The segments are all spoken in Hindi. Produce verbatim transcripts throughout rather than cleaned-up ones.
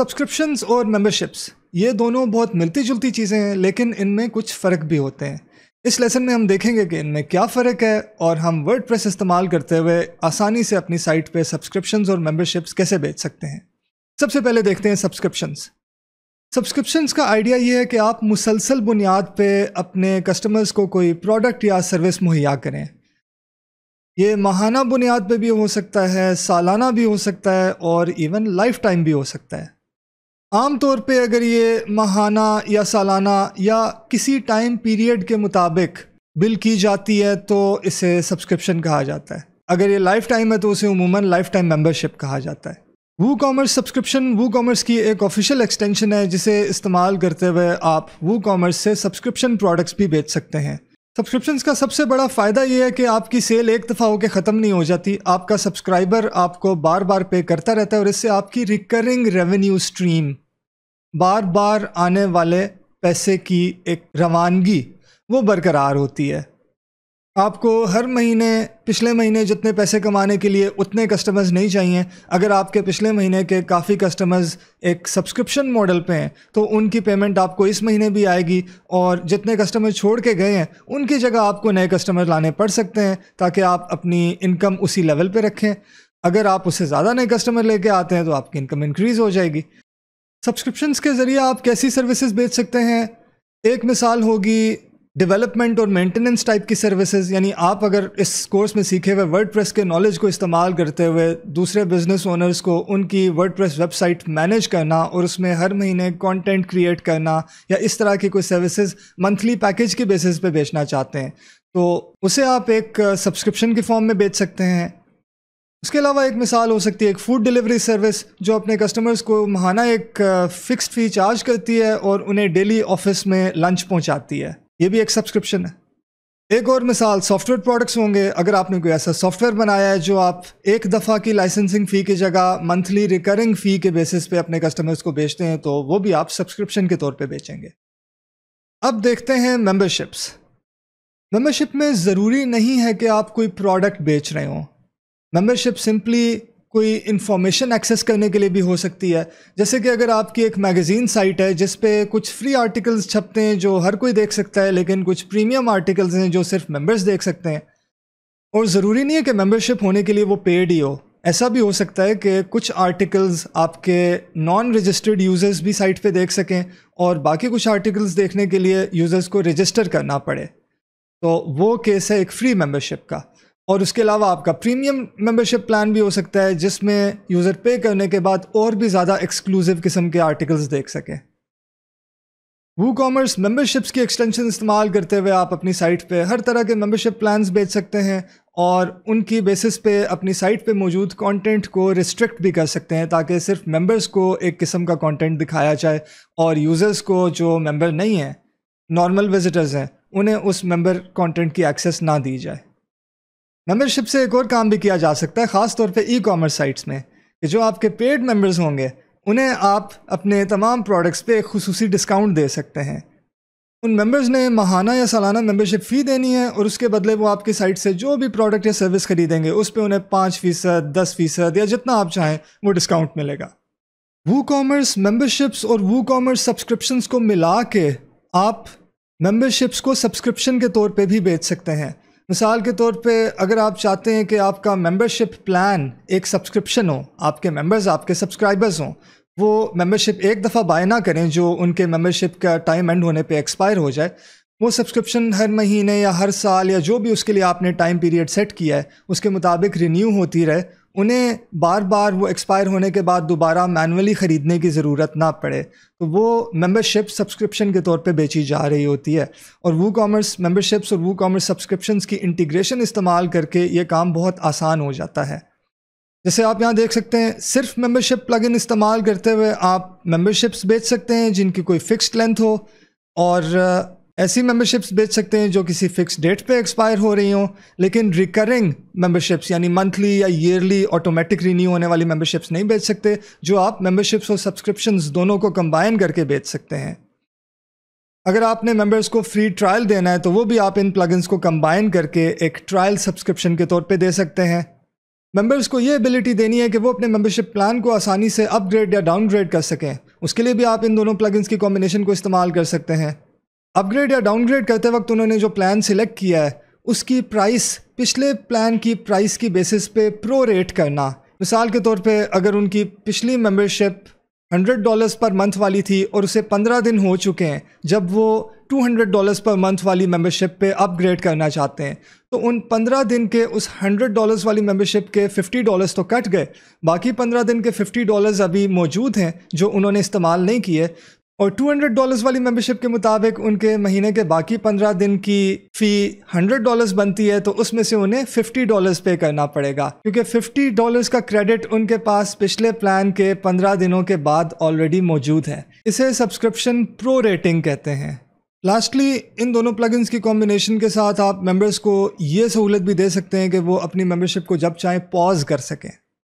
सब्सक्रिप्शंस और मेंबरशिप्स ये दोनों बहुत मिलती जुलती चीज़ें हैं, लेकिन इनमें कुछ फ़र्क भी होते हैं। इस लेसन में हम देखेंगे कि इनमें क्या फ़र्क है और हम वर्डप्रेस इस्तेमाल करते हुए आसानी से अपनी साइट पे सब्सक्रिप्शंस और मेंबरशिप्स कैसे बेच सकते हैं। सबसे पहले देखते हैं सब्सक्रिप्शंस। सब्सक्रिप्शंस का आइडिया ये है कि आप मुसलसल बुनियाद पे अपने कस्टमर्स को कोई प्रोडक्ट या सर्विस मुहैया करें। ये माहाना बुनियाद पे भी हो सकता है, सालाना भी हो सकता है और इवन लाइफ टाइम भी हो सकता है। आमतौर पे अगर ये माहाना या सालाना या किसी टाइम पीरियड के मुताबिक बिल की जाती है तो इसे सब्सक्रिप्शन कहा जाता है। अगर ये लाइफ टाइम है तो उसे उमूमन लाइफ टाइम मेंबरशिप कहा जाता है। WooCommerce सब्सक्रिप्शन WooCommerce की एक ऑफिशियल एक्सटेंशन है, जिसे इस्तेमाल करते हुए आप WooCommerce से सब्सक्रिप्शन प्रोडक्ट्स भी बेच सकते हैं। सब्सक्रिप्शंस का सबसे बड़ा फ़ायदा ये है कि आपकी सेल एक दफ़ा होकर ख़त्म नहीं हो जाती, आपका सब्सक्राइबर आपको बार बार पे करता रहता है और इससे आपकी रिकरिंग रेवेन्यू स्ट्रीम, बार बार आने वाले पैसे की एक रवानगी, वो बरकरार होती है। आपको हर महीने पिछले महीने जितने पैसे कमाने के लिए उतने कस्टमर्स नहीं चाहिए। अगर आपके पिछले महीने के काफ़ी कस्टमर्स एक सब्सक्रिप्शन मॉडल पे हैं तो उनकी पेमेंट आपको इस महीने भी आएगी और जितने कस्टमर छोड़ के गए हैं उनकी जगह आपको नए कस्टमर लाने पड़ सकते हैं ताकि आप अपनी इनकम उसी लेवल पे रखें। अगर आप उससे ज़्यादा नए कस्टमर लेके आते हैं तो आपकी इनकम इंक्रीज़ हो जाएगी। सब्सक्रिप्शंस के ज़रिए आप कैसी सर्विसेज बेच सकते हैं, एक मिसाल होगी डेवलपमेंट और मेंटेनेंस टाइप की सर्विसेज। यानी आप अगर इस कोर्स में सीखे हुए वर्डप्रेस के नॉलेज को इस्तेमाल करते हुए दूसरे बिजनेस ओनर्स को उनकी वर्डप्रेस वेबसाइट मैनेज करना और उसमें हर महीने कंटेंट क्रिएट करना या इस तरह की कोई सर्विसेज मंथली पैकेज के बेसिस पे बेचना चाहते हैं तो उसे आप एक सब्सक्रिप्शन के फॉर्म में बेच सकते हैं। उसके अलावा एक मिसाल हो सकती है एक फ़ूड डिलीवरी सर्विस, जो अपने कस्टमर्स को माहाना एक फ़िक्स्ड फ़ी चार्ज करती है और उन्हें डेली ऑफिस में लंच पहुँचाती है। ये भी एक सब्सक्रिप्शन है। एक और मिसाल सॉफ्टवेयर प्रोडक्ट्स होंगे। अगर आपने कोई ऐसा सॉफ्टवेयर बनाया है जो आप एक दफ़ा की लाइसेंसिंग फ़ी की जगह मंथली रिकरिंग फ़ी के बेसिस पे अपने कस्टमर्स को बेचते हैं तो वो भी आप सब्सक्रिप्शन के तौर पे बेचेंगे। अब देखते हैं मेंबरशिप्स। मेंबरशिप में ज़रूरी नहीं है कि आप कोई प्रोडक्ट बेच रहे हों। मेंबरशिप सिंपली कोई इन्फॉर्मेशन एक्सेस करने के लिए भी हो सकती है, जैसे कि अगर आपकी एक मैगज़ीन साइट है जिस पे कुछ फ्री आर्टिकल्स छपते हैं जो हर कोई देख सकता है, लेकिन कुछ प्रीमियम आर्टिकल्स हैं जो सिर्फ मेंबर्स देख सकते हैं। और ज़रूरी नहीं है कि मेंबरशिप होने के लिए वो पेड ही हो, ऐसा भी हो सकता है कि कुछ आर्टिकल्स आपके नॉन रजिस्टर्ड यूज़र्स भी साइट पर देख सकें और बाकी कुछ आर्टिकल्स देखने के लिए यूज़र्स को रजिस्टर करना पड़े, तो वो केस है एक फ़्री मेंबरशिप का। और उसके अलावा आपका प्रीमियम मेंबरशिप प्लान भी हो सकता है जिसमें यूज़र पे करने के बाद और भी ज़्यादा एक्सक्लूसिव किस्म के आर्टिकल्स देख सकें। WooCommerce मेंबरशिप्स की एक्सटेंशन इस्तेमाल करते हुए आप अपनी साइट पे हर तरह के मेंबरशिप प्लान्स बेच सकते हैं और उनकी बेसिस पे अपनी साइट पे मौजूद कंटेंट को रिस्ट्रिक्ट भी कर सकते हैं ताकि सिर्फ मेंबर्स को एक किस्म का कंटेंट दिखाया जाए और यूज़र्स को जो मेंबर नहीं हैं, नॉर्मल विजिटर्स हैं, उन्हें उस मेंबर कंटेंट की एक्सेस ना दी जाए। मेंबरशिप से एक और काम भी किया जा सकता है, ख़ास तौर पे ई कॉमर्स साइट्स में, कि जो आपके पेड मेंबर्स होंगे उन्हें आप अपने तमाम प्रोडक्ट्स पे एक खुसूसी डिस्काउंट दे सकते हैं। उन मेंबर्स ने माहाना या सालाना मेंबरशिप फ़ी देनी है और उसके बदले वो आपकी साइट से जो भी प्रोडक्ट या सर्विस खरीदेंगे उस पर उन्हें पाँच फ़ीसद दस फ़ीसद या जितना आप चाहें वो डिस्काउंट मिलेगा। WooCommerce मेंबरशिप्स और WooCommerce सब्सक्रिप्शंस को मिला के आप मेंबरशिप्स को सब्सक्रिप्शन के तौर पर भी बेच सकते हैं। मिसाल के तौर पे अगर आप चाहते हैं कि आपका मेंबरशिप प्लान एक सब्सक्रिप्शन हो, आपके मेंबर्स आपके सब्सक्राइबर्स हों, वो मेंबरशिप एक दफ़ा बाय ना करें जो उनके मेंबरशिप का टाइम एंड होने पे एक्सपायर हो जाए, वो सब्सक्रिप्शन हर महीने या हर साल या जो भी उसके लिए आपने टाइम पीरियड सेट किया है उसके मुताबिक रिन्यू होती रहे, उन्हें बार बार वो एक्सपायर होने के बाद दोबारा मैनुअली ख़रीदने की ज़रूरत ना पड़े, तो वो मेंबरशिप सब्सक्रिप्शन के तौर पे बेची जा रही होती है। और WooCommerce मेंबरशिप्स और WooCommerce सब्सक्रिप्शंस की इंटीग्रेशन इस्तेमाल करके ये काम बहुत आसान हो जाता है। जैसे आप यहाँ देख सकते हैं, सिर्फ मेंबरशिप प्लगइन इस्तेमाल करते हुए आप मेंबरशिप्स बेच सकते हैं जिनकी कोई फ़िक्स्ड लेंथ हो और ऐसी मेंबरशिप्स बेच सकते हैं जो किसी फ़िक्स डेट पे एक्सपायर हो रही हों, लेकिन रिकरिंग मेंबरशिप्स यानी मंथली या ईयरली ऑटोमेटिक रिन्यू होने वाली मेंबरशिप्स नहीं बेच सकते, जो आप मेंबरशिप्स और सब्सक्रिप्शंस दोनों को कंबाइन करके बेच सकते हैं। अगर आपने मेंबर्स को फ्री ट्रायल देना है तो वो भी आप इन प्लगइन्स को कंबाइन करके एक ट्रायल सब्सक्रिप्शन के तौर पर दे सकते हैं। मेंबर्स को ये एबिलिटी देनी है कि वो अपने मेंबरशिप प्लान को आसानी से अपग्रेड या डाउनग्रेड कर सकें। उसके लिए भी आप इन दोनों प्लगइन्स की कॉम्बिनेशन को इस्तेमाल कर सकते हैं। अपग्रेड या डाउनग्रेड करते वक्त उन्होंने जो प्लान सिलेक्ट किया है उसकी प्राइस पिछले प्लान की प्राइस की बेसिस पे प्रो रेट करना। मिसाल के तौर पे अगर उनकी पिछली मेंबरशिप हंड्रेड डॉलर्स पर मंथ वाली थी और उसे पंद्रह दिन हो चुके हैं जब वो टू हंड्रेड डॉलर्स पर मंथ वाली मेंबरशिप पे अपग्रेड करना चाहते हैं, तो उन पंद्रह दिन के उस हंड्रेड डॉलर्स वाली मेंबरशिप के फिफ्टी डॉलर्स तो कट गए, बाकी पंद्रह दिन के फिफ्टी डॉलर्स अभी मौजूद हैं जो उन्होंने इस्तेमाल नहीं किए। और टू हंड्रेड डॉलर्स वाली मेंबरशिप के मुताबिक उनके महीने के बाकी पंद्रह दिन की फ़ी हंड्रेड डॉलर्स बनती है, तो उसमें से उन्हें फिफ्टी डॉलर्स पे करना पड़ेगा क्योंकि फिफ्टी डॉलर्स का क्रेडिट उनके पास पिछले प्लान के पंद्रह दिनों के बाद ऑलरेडी मौजूद है। इसे सब्सक्रिप्शन प्रो रेटिंग कहते हैं। लास्टली, इन दोनों प्लगइन्स की कॉम्बिनेशन के साथ आप मेंबर्स को ये सहूलत भी दे सकते हैं कि वो अपनी मेंबरशिप को जब चाहें पॉज कर सकें।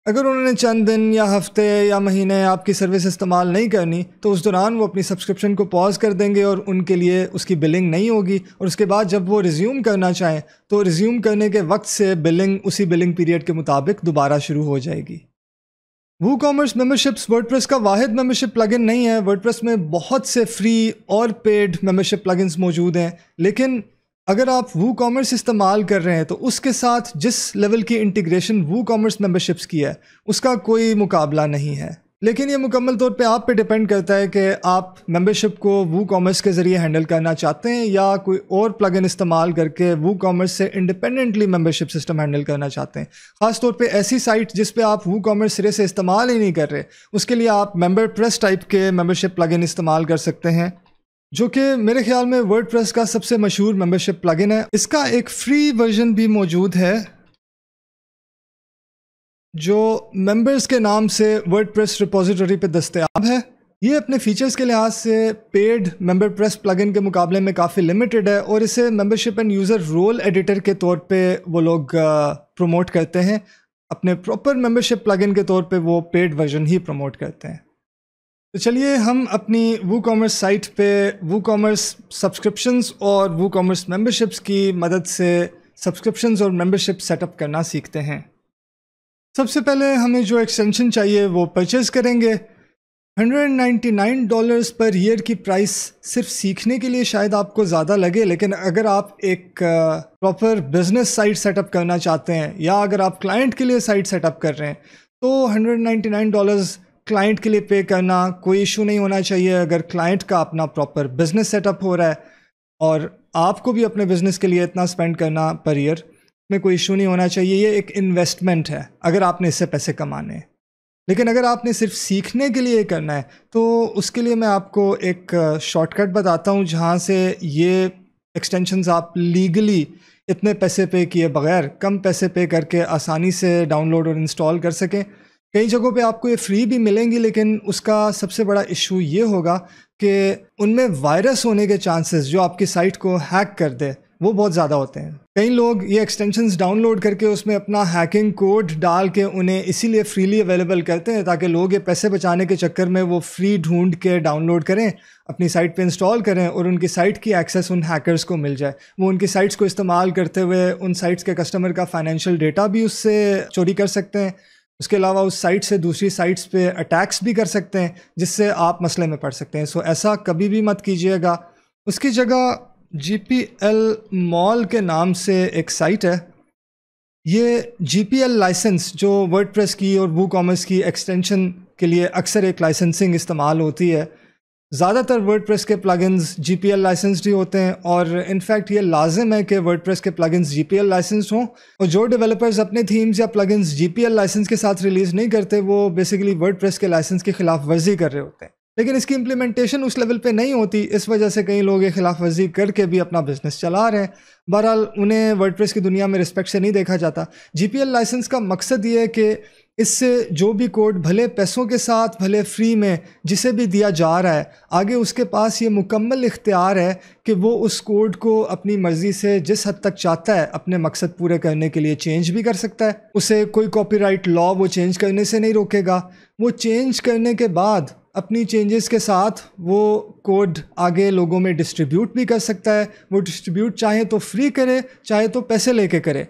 अगर उन्होंने चंद दिन या हफ्ते या महीने आपकी सर्विस इस्तेमाल नहीं करनी तो उस दौरान वो अपनी सब्सक्रिप्शन को पॉज कर देंगे और उनके लिए उसकी बिलिंग नहीं होगी, और उसके बाद जब वो रिज्यूम करना चाहें तो रिज्यूम करने के वक्त से बिलिंग उसी बिलिंग पीरियड के मुताबिक दोबारा शुरू हो जाएगी। WooCommerce मेंबरशिप्स वर्डप्रेस का वाहिद मेंबरशिप प्लगइन नहीं है। वर्डप्रेस में बहुत से फ्री और पेड मेंबरशिप प्लगइन्स मौजूद हैं, लेकिन अगर आप WooCommerce इस्तेमाल कर रहे हैं तो उसके साथ जिस लेवल की इंटीग्रेशन WooCommerce मेंबरशिप्स की है उसका कोई मुकाबला नहीं है। लेकिन ये मुकम्मल तौर पे आप पे डिपेंड करता है कि आप मेंबरशिप को WooCommerce के ज़रिए हैंडल करना चाहते हैं या कोई और प्लगइन इस्तेमाल करके WooCommerce से इंडिपेंडेंटली मेंबरशिप सिस्टम हैंडल करना चाहते हैं। ख़ास तौर पे ऐसी साइट जिस पे आप WooCommerce सिरे से इस्तेमाल ही नहीं कर रहे, उसके लिए आप MemberPress टाइप के मेंबरशिप प्लगइन इस्तेमाल कर सकते हैं, जो कि मेरे ख्याल में वर्डप्रेस का सबसे मशहूर मेंबरशिप प्लगइन है। इसका एक फ्री वर्जन भी मौजूद है जो मेंबर्स के नाम से वर्डप्रेस रिपोजिटरी पे दस्तयाब है। ये अपने फीचर्स के लिहाज से पेड मेंबरप्रेस प्लगइन के मुकाबले में काफ़ी लिमिटेड है और इसे membership and user role editor के तौर पे वो लोग प्रमोट करते हैं। अपने प्रॉपर मेंबरशिप प्लगइन के तौर पे वो पेड वर्जन ही प्रमोट करते हैं। तो चलिए हम अपनी WooCommerce साइट पे WooCommerce सब्सक्रिप्शंस और WooCommerce मेंबरशिप्स की मदद से सब्सक्रिप्शंस और मेंबरशिप सेटअप करना सीखते हैं। सबसे पहले हमें जो एक्सटेंशन चाहिए वो परचेस करेंगे। एक सौ निन्यानवे डॉलर्स पर ईयर की प्राइस सिर्फ सीखने के लिए शायद आपको ज़्यादा लगे, लेकिन अगर आप एक प्रॉपर बिजनेस साइट सेटअप करना चाहते हैं या अगर आप क्लाइंट के लिए साइट सेटअप कर रहे हैं तो एक सौ निन्यानवे डॉलर्स क्लाइंट के लिए पे करना कोई इशू नहीं होना चाहिए अगर क्लाइंट का अपना प्रॉपर बिजनेस सेटअप हो रहा है और आपको भी अपने बिजनेस के लिए इतना स्पेंड करना पर ईयर में कोई इशू नहीं होना चाहिए। ये एक इन्वेस्टमेंट है अगर आपने इससे पैसे कमाने हैं, लेकिन अगर आपने सिर्फ सीखने के लिए करना है तो उसके लिए मैं आपको एक शॉर्टकट बताता हूँ जहाँ से ये एक्सटेंशंस आप लीगली इतने पैसे पे किए बगैर कम पैसे पे करके आसानी से डाउनलोड और इंस्टॉल कर सकें। कई जगहों पे आपको ये फ्री भी मिलेंगी, लेकिन उसका सबसे बड़ा इशू ये होगा कि उनमें वायरस होने के चांसेस जो आपकी साइट को हैक कर दे वो बहुत ज़्यादा होते हैं। कई लोग ये एक्सटेंशंस डाउनलोड करके उसमें अपना हैकिंग कोड डाल के उन्हें इसीलिए फ्रीली अवेलेबल करते हैं ताकि लोग ये पैसे बचाने के चक्कर में वो फ्री ढूंढ के डाउनलोड करें, अपनी साइट पे इंस्टॉल करें और उनकी साइट की एक्सेस उन हैकर्स को मिल जाए। वो उनकी साइट्स को इस्तेमाल करते हुए उन साइट्स के कस्टमर का फाइनेंशियल डेटा भी उससे चोरी कर सकते हैं। उसके अलावा उस साइट से दूसरी साइट्स पे अटैक्स भी कर सकते हैं जिससे आप मसले में पड़ सकते हैं। सो ऐसा कभी भी मत कीजिएगा। उसकी जगह जी पी एल मॉल के नाम से एक साइट है। ये जी पी एल लाइसेंस जो वर्डप्रेस की और WooCommerce की एक्सटेंशन के लिए अक्सर एक लाइसेंसिंग इस्तेमाल होती है। ज़्यादातर वर्डप्रेस के plugins G P L licensed ही होते हैं और इनफैक्ट ये लाजिम है कि वर्डप्रेस के plugins G P L licensed हों, और जो डेवलपर्स अपने थीम्स या plugins G P L license के साथ रिलीज़ नहीं करते वो बेसिकली वर्डप्रेस के लाइसेंस की खिलाफ वर्जी कर रहे होते हैं। लेकिन इसकी इंप्लीमेंटेशन उस लेवल पे नहीं होती, इस वजह से कई लोग ये खिलाफ वर्जी करके भी अपना बिजनेस चला रहे हैं। बहरहाल उन्हें वर्डप्रेस की दुनिया में रिस्पेक्ट से नहीं देखा जाता। जी पी एल लाइसेंस का मकसद ये है कि इससे जो भी कोड भले पैसों के साथ भले फ्री में जिसे भी दिया जा रहा है, आगे उसके पास ये मुकम्मल इख्तियार है कि वो उस कोड को अपनी मर्ज़ी से जिस हद तक चाहता है अपने मकसद पूरे करने के लिए चेंज भी कर सकता है। उसे कोई कॉपीराइट लॉ वो चेंज करने से नहीं रोकेगा। वो चेंज करने के बाद अपनी चेंजेस के साथ वो कोड आगे लोगों में डिस्ट्रीब्यूट भी कर सकता है। वो डिस्ट्रीब्यूट चाहे तो फ्री करे, चाहे तो पैसे लेके करे,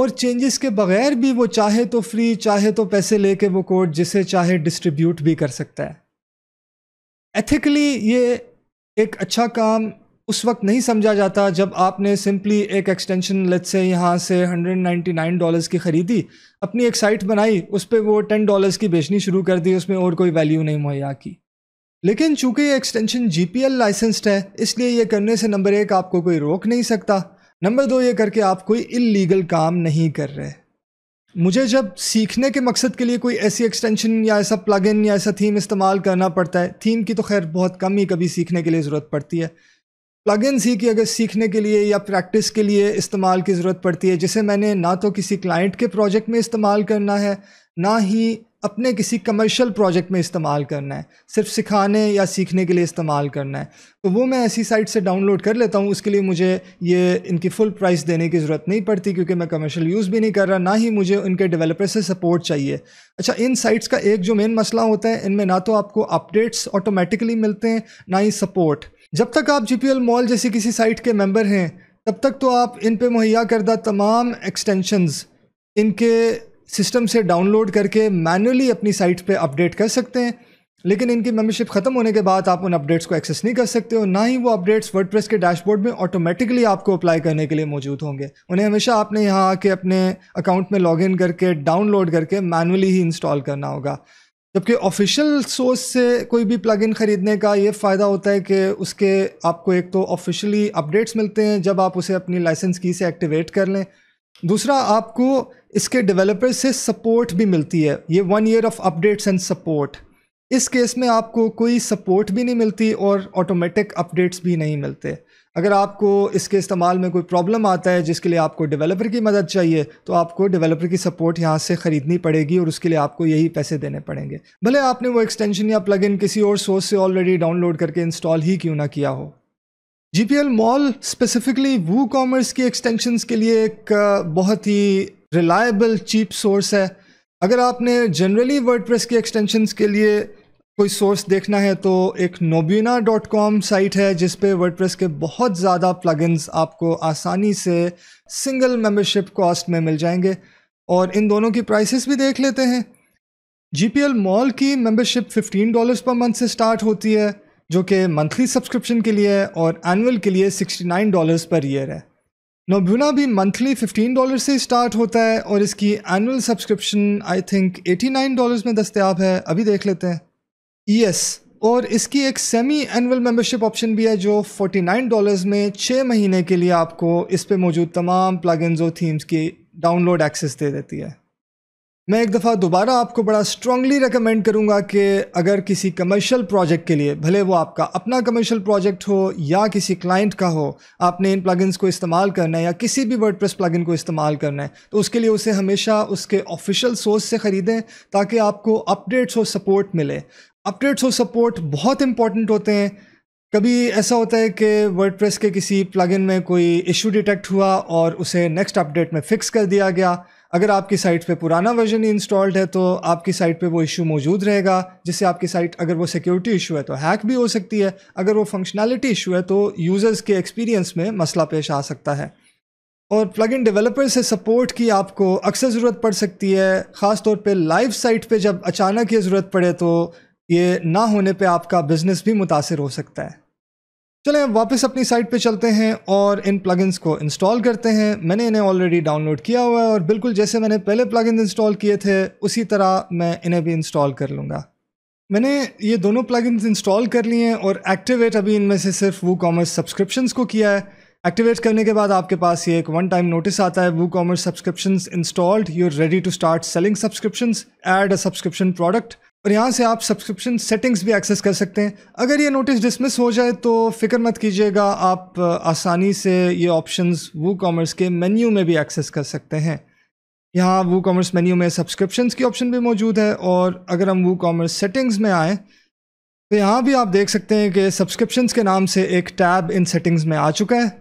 और चेंजेस के बगैर भी वो चाहे तो फ्री चाहे तो पैसे लेके वो कोड जिसे चाहे डिस्ट्रीब्यूट भी कर सकता है। एथिकली ये एक अच्छा काम उस वक्त नहीं समझा जाता जब आपने सिंपली एक एक्सटेंशन लेट्स से यहाँ से एक सौ निन्यानवे डॉलर्स की ख़रीदी, अपनी एक साइट बनाई, उस पर वो दस डॉलर्स की बेचनी शुरू कर दी, उसमें और कोई वैल्यू नहीं मुहैया की। लेकिन चूंकि ये extension G P L licensed है इसलिए ये करने से नंबर एक आपको कोई रोक नहीं सकता, नंबर दो ये करके आप कोई इल्लीगल काम नहीं कर रहे। मुझे जब सीखने के मकसद के लिए कोई ऐसी एक्सटेंशन या ऐसा प्लगइन या ऐसा थीम इस्तेमाल करना पड़ता है, थीम की तो खैर बहुत कम ही कभी सीखने के लिए ज़रूरत पड़ती है, प्लगइन्स ही कि अगर सीखने के लिए या प्रैक्टिस के लिए इस्तेमाल की ज़रूरत पड़ती है, जिसे मैंने ना तो किसी क्लाइंट के प्रोजेक्ट में इस्तेमाल करना है ना ही अपने किसी कमर्शियल प्रोजेक्ट में इस्तेमाल करना है, सिर्फ सिखाने या सीखने के लिए इस्तेमाल करना है। तो वो मैं ऐसी साइट से डाउनलोड कर लेता हूँ, उसके लिए मुझे ये इनकी फुल प्राइस देने की ज़रूरत नहीं पड़ती क्योंकि मैं कमर्शियल यूज़ भी नहीं कर रहा, ना ही मुझे उनके डेवलपर से सपोर्ट चाहिए। अच्छा, इन साइट्स का एक जो मेन मसला होता है, इनमें ना तो आपको अपडेट्स ऑटोमेटिकली मिलते हैं ना ही सपोर्ट। जब तक आप जी पी एल मॉल जैसी किसी साइट के मेंबर हैं तब तक तो आप इन पे मुहैया करदा तमाम एक्सटेंशंस इनके सिस्टम से डाउनलोड करके मैनुअली अपनी साइट पे अपडेट कर सकते हैं, लेकिन इनकी मेंबरशिप ख़त्म होने के बाद आप उन अपडेट्स को एक्सेस नहीं कर सकते और ना ही वो अपडेट्स वर्डप्रेस के डैशबोर्ड में ऑटोमेटिकली आपको अप्लाई करने के लिए मौजूद होंगे। उन्हें हमेशा आपने यहाँ आके अपने अकाउंट में लॉग इन करके डाउनलोड करके मैनुअली ही इंस्टॉल करना होगा। जबकि ऑफिशियल सोर्स से कोई भी प्लगइन ख़रीदने का ये फ़ायदा होता है कि उसके आपको एक तो ऑफिशियली अपडेट्स मिलते हैं जब आप उसे अपनी लाइसेंस की से एक्टिवेट कर लें, दूसरा आपको इसके डेवलपर से सपोर्ट भी मिलती है, ये one year of updates and support. इस केस में आपको कोई सपोर्ट भी नहीं मिलती और ऑटोमेटिक अपडेट्स भी नहीं मिलते। अगर आपको इसके इस्तेमाल में कोई प्रॉब्लम आता है जिसके लिए आपको डेवलपर की मदद चाहिए तो आपको डेवलपर की सपोर्ट यहाँ से ख़रीदनी पड़ेगी और उसके लिए आपको यही पैसे देने पड़ेंगे, भले आपने वो एक्सटेंशन या प्लगइन किसी और सोर्स से ऑलरेडी डाउनलोड करके इंस्टॉल ही क्यों ना किया हो। G P L mall specifically WooCommerce की एक्सटेंशंस के लिए एक बहुत ही रिलायबल चीप सोर्स है। अगर आपने जनरली वर्डप्रेस की एक्सटेंशंस के लिए कोई सोर्स देखना है तो एक नोब्यूना डॉट कॉम साइट है जिस पे वर्डप्रेस के बहुत ज़्यादा प्लगइन्स आपको आसानी से सिंगल मेंबरशिप कॉस्ट में मिल जाएंगे और इन दोनों की प्राइसेस भी देख लेते हैं। जी पी एल मॉल की मेंबरशिप पंद्रह डॉलर्स पर मंथ से स्टार्ट होती है जो कि मंथली सब्सक्रिप्शन के लिए है और एनुअल के लिए उनहत्तर डॉलर्स पर ईयर है। नोब्यूना भी मंथली पंद्रह डॉलर से स्टार्ट होता है और इसकी एनुअल सब्सक्रिप्शन आई थिंक नवासी डॉलर्स में दस्तियाब है, अभी देख लेते हैं। यस yes, और इसकी एक सेमी एनुअल मेंबरशिप ऑप्शन भी है जो उनचास डॉलर्स में छः महीने के लिए आपको इस पे मौजूद तमाम प्लगइन्स और थीम्स की डाउनलोड एक्सेस दे देती है। मैं एक दफ़ा दोबारा आपको बड़ा स्ट्रांगली रेकमेंड करूँगा कि अगर किसी कमर्शियल प्रोजेक्ट के लिए, भले वो आपका अपना कमर्शियल प्रोजेक्ट हो या किसी क्लाइंट का हो, आपने इन प्लगइन्स को इस्तेमाल करना है या किसी भी वर्डप्रेस प्लगइन को इस्तेमाल करना है तो उसके लिए उसे हमेशा उसके ऑफिशियल सोर्स से ख़रीदें ताकि आपको अपडेट्स और सपोर्ट मिले। अपडेट्स और सपोर्ट बहुत इंपॉर्टेंट होते हैं। कभी ऐसा होता है कि वर्डप्रेस के किसी प्लगइन में कोई इशू डिटेक्ट हुआ और उसे नेक्स्ट अपडेट में फिक्स कर दिया गया, अगर आपकी साइट पे पुराना वर्जन ही इंस्टॉल्ड है तो आपकी साइट पे वो इशू मौजूद रहेगा जिससे आपकी साइट, अगर वो सिक्योरिटी इशू है तो हैक भी हो सकती है, अगर वो फंक्शनैलिटी इशू है तो यूज़र्स के एक्सपीरियंस में मसला पेश आ सकता है। और प्लगइन डेवलपर से सपोर्ट की आपको अक्सर ज़रूरत पड़ सकती है, ख़ासतौर पर लाइव साइट पर जब अचानक ये ज़रूरत पड़े तो ये ना होने पे आपका बिज़नेस भी मुतासिर हो सकता है। चलें वापस अपनी साइट पे चलते हैं और इन प्लगइन्स को इंस्टॉल करते हैं। मैंने इन्हें ऑलरेडी डाउनलोड किया हुआ है और बिल्कुल जैसे मैंने पहले प्लगइन्स इंस्टॉल किए थे उसी तरह मैं इन्हें भी इंस्टॉल कर लूँगा। मैंने ये दोनों प्लगइन्स इंस्टॉल कर लिए हैं और एक्टिवेट अभी इनमें से सिर्फ वूकॉमर्स सब्सक्रिप्शंस को किया है। एक्टिवेट करने के बाद आपके पास ये एक वन टाइम नोटिस आता है, WooCommerce subscriptions installed, you are ready to start selling subscriptions, add a subscription product, और यहाँ से आप सब्सक्रिप्शन सेटिंग्स भी एक्सेस कर सकते हैं। अगर ये नोटिस डिसमिस हो जाए तो फ़िक्र मत कीजिएगा, आप आसानी से ये ऑप्शंस वूकॉमर्स के मेन्यू में भी एक्सेस कर सकते हैं। यहाँ वूकॉमर्स मेन्यू में सब्सक्रिप्शंस की ऑप्शन भी मौजूद है और अगर हम वूकॉमर्स सेटिंग्स में आएँ तो यहाँ भी आप देख सकते हैं कि सब्सक्रिप्शंस के नाम से एक टैब इन सेटिंग्स में आ चुका है।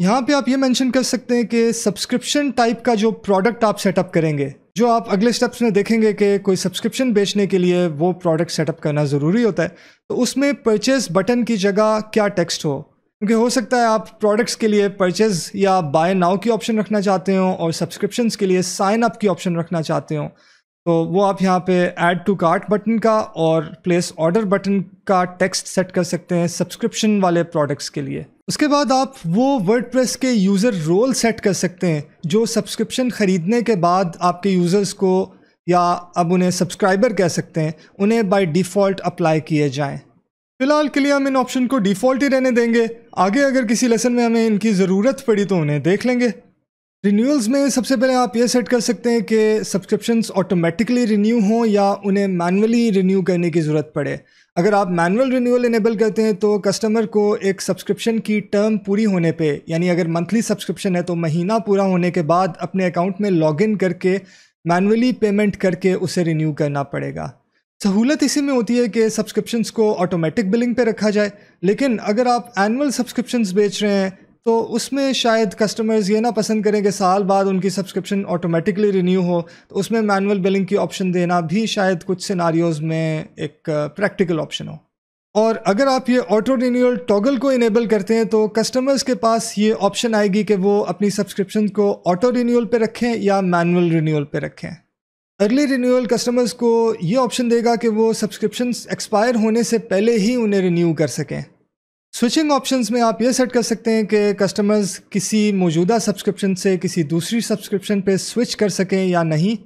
यहाँ पे आप ये मेंशन कर सकते हैं कि सब्सक्रिप्शन टाइप का जो प्रोडक्ट आप सेटअप करेंगे, जो आप अगले स्टेप्स में देखेंगे कि कोई सब्सक्रिप्शन बेचने के लिए वो प्रोडक्ट सेटअप करना ज़रूरी होता है, तो उसमें परचेस बटन की जगह क्या टेक्स्ट हो, क्योंकि हो सकता है आप प्रोडक्ट्स के लिए परचेज या बाय नाउ की ऑप्शन रखना चाहते हो और सब्सक्रिप्शंस के लिए साइन अप की ऑप्शन रखना चाहते हो, तो वो आप यहाँ पे ऐड टू कार्ट बटन का और प्लेस ऑर्डर बटन का टेक्स्ट सेट कर सकते हैं सब्सक्रिप्शन वाले प्रोडक्ट्स के लिए। उसके बाद आप वो वर्डप्रेस के यूज़र रोल सेट कर सकते हैं जो सब्सक्रिप्शन ख़रीदने के बाद आपके यूज़र्स को, या अब उन्हें सब्सक्राइबर कह सकते हैं, उन्हें बाय डिफ़ॉल्ट अप्लाई किए जाएं। फिलहाल के लिए हम इन ऑप्शन को डिफ़ॉल्ट ही रहने देंगे, आगे अगर किसी लेसन में हमें इनकी ज़रूरत पड़ी तो उन्हें देख लेंगे। रिन्यूअल्स में सबसे पहले आप ये सेट कर सकते हैं कि सब्सक्रिप्शंस ऑटोमेटिकली रिन्यू हों या उन्हें मैनुअली रिन्यू करने की ज़रूरत पड़े। अगर आप मैनुअल रिन्यूअल इनेबल करते हैं तो कस्टमर को एक सब्सक्रिप्शन की टर्म पूरी होने पे, यानी अगर मंथली सब्सक्रिप्शन है तो महीना पूरा होने के बाद अपने अकाउंट में लॉगिन करके मैनुअली पेमेंट करके उसे रिन्यू करना पड़ेगा। सहूलत इसी में होती है कि सब्सक्रिप्शंस को ऑटोमेटिक बिलिंग पे रखा जाए, लेकिन अगर आप एनुअल सब्सक्रिप्शंस बेच रहे हैं तो उसमें शायद कस्टमर्स ये ना पसंद करें कि साल बाद उनकी सब्सक्रिप्शन ऑटोमेटिकली रिन्यू हो, तो उसमें मैनुअल बिलिंग की ऑप्शन देना भी शायद कुछ सिनारियोज़ में एक प्रैक्टिकल ऑप्शन हो। और अगर आप ये ऑटो रिन्यूअल टॉगल को इनेबल करते हैं तो कस्टमर्स के पास ये ऑप्शन आएगी कि वो अपनी सब्सक्रिप्शन को ऑटो रिन्यूअल पे रखें या मैनुअल रिन्यूअल पे रखें। अर्ली रिन्यूअल कस्टमर्स को ये ऑप्शन देगा कि वो सब्सक्रिप्शन एक्सपायर होने से पहले ही उन्हें रिन्यू कर सकें। स्विचिंग ऑप्शंस में आप ये सेट कर सकते हैं कि कस्टमर्स किसी मौजूदा सब्सक्रिप्शन से किसी दूसरी सब्सक्रिप्शन पे स्विच कर सकें या नहीं,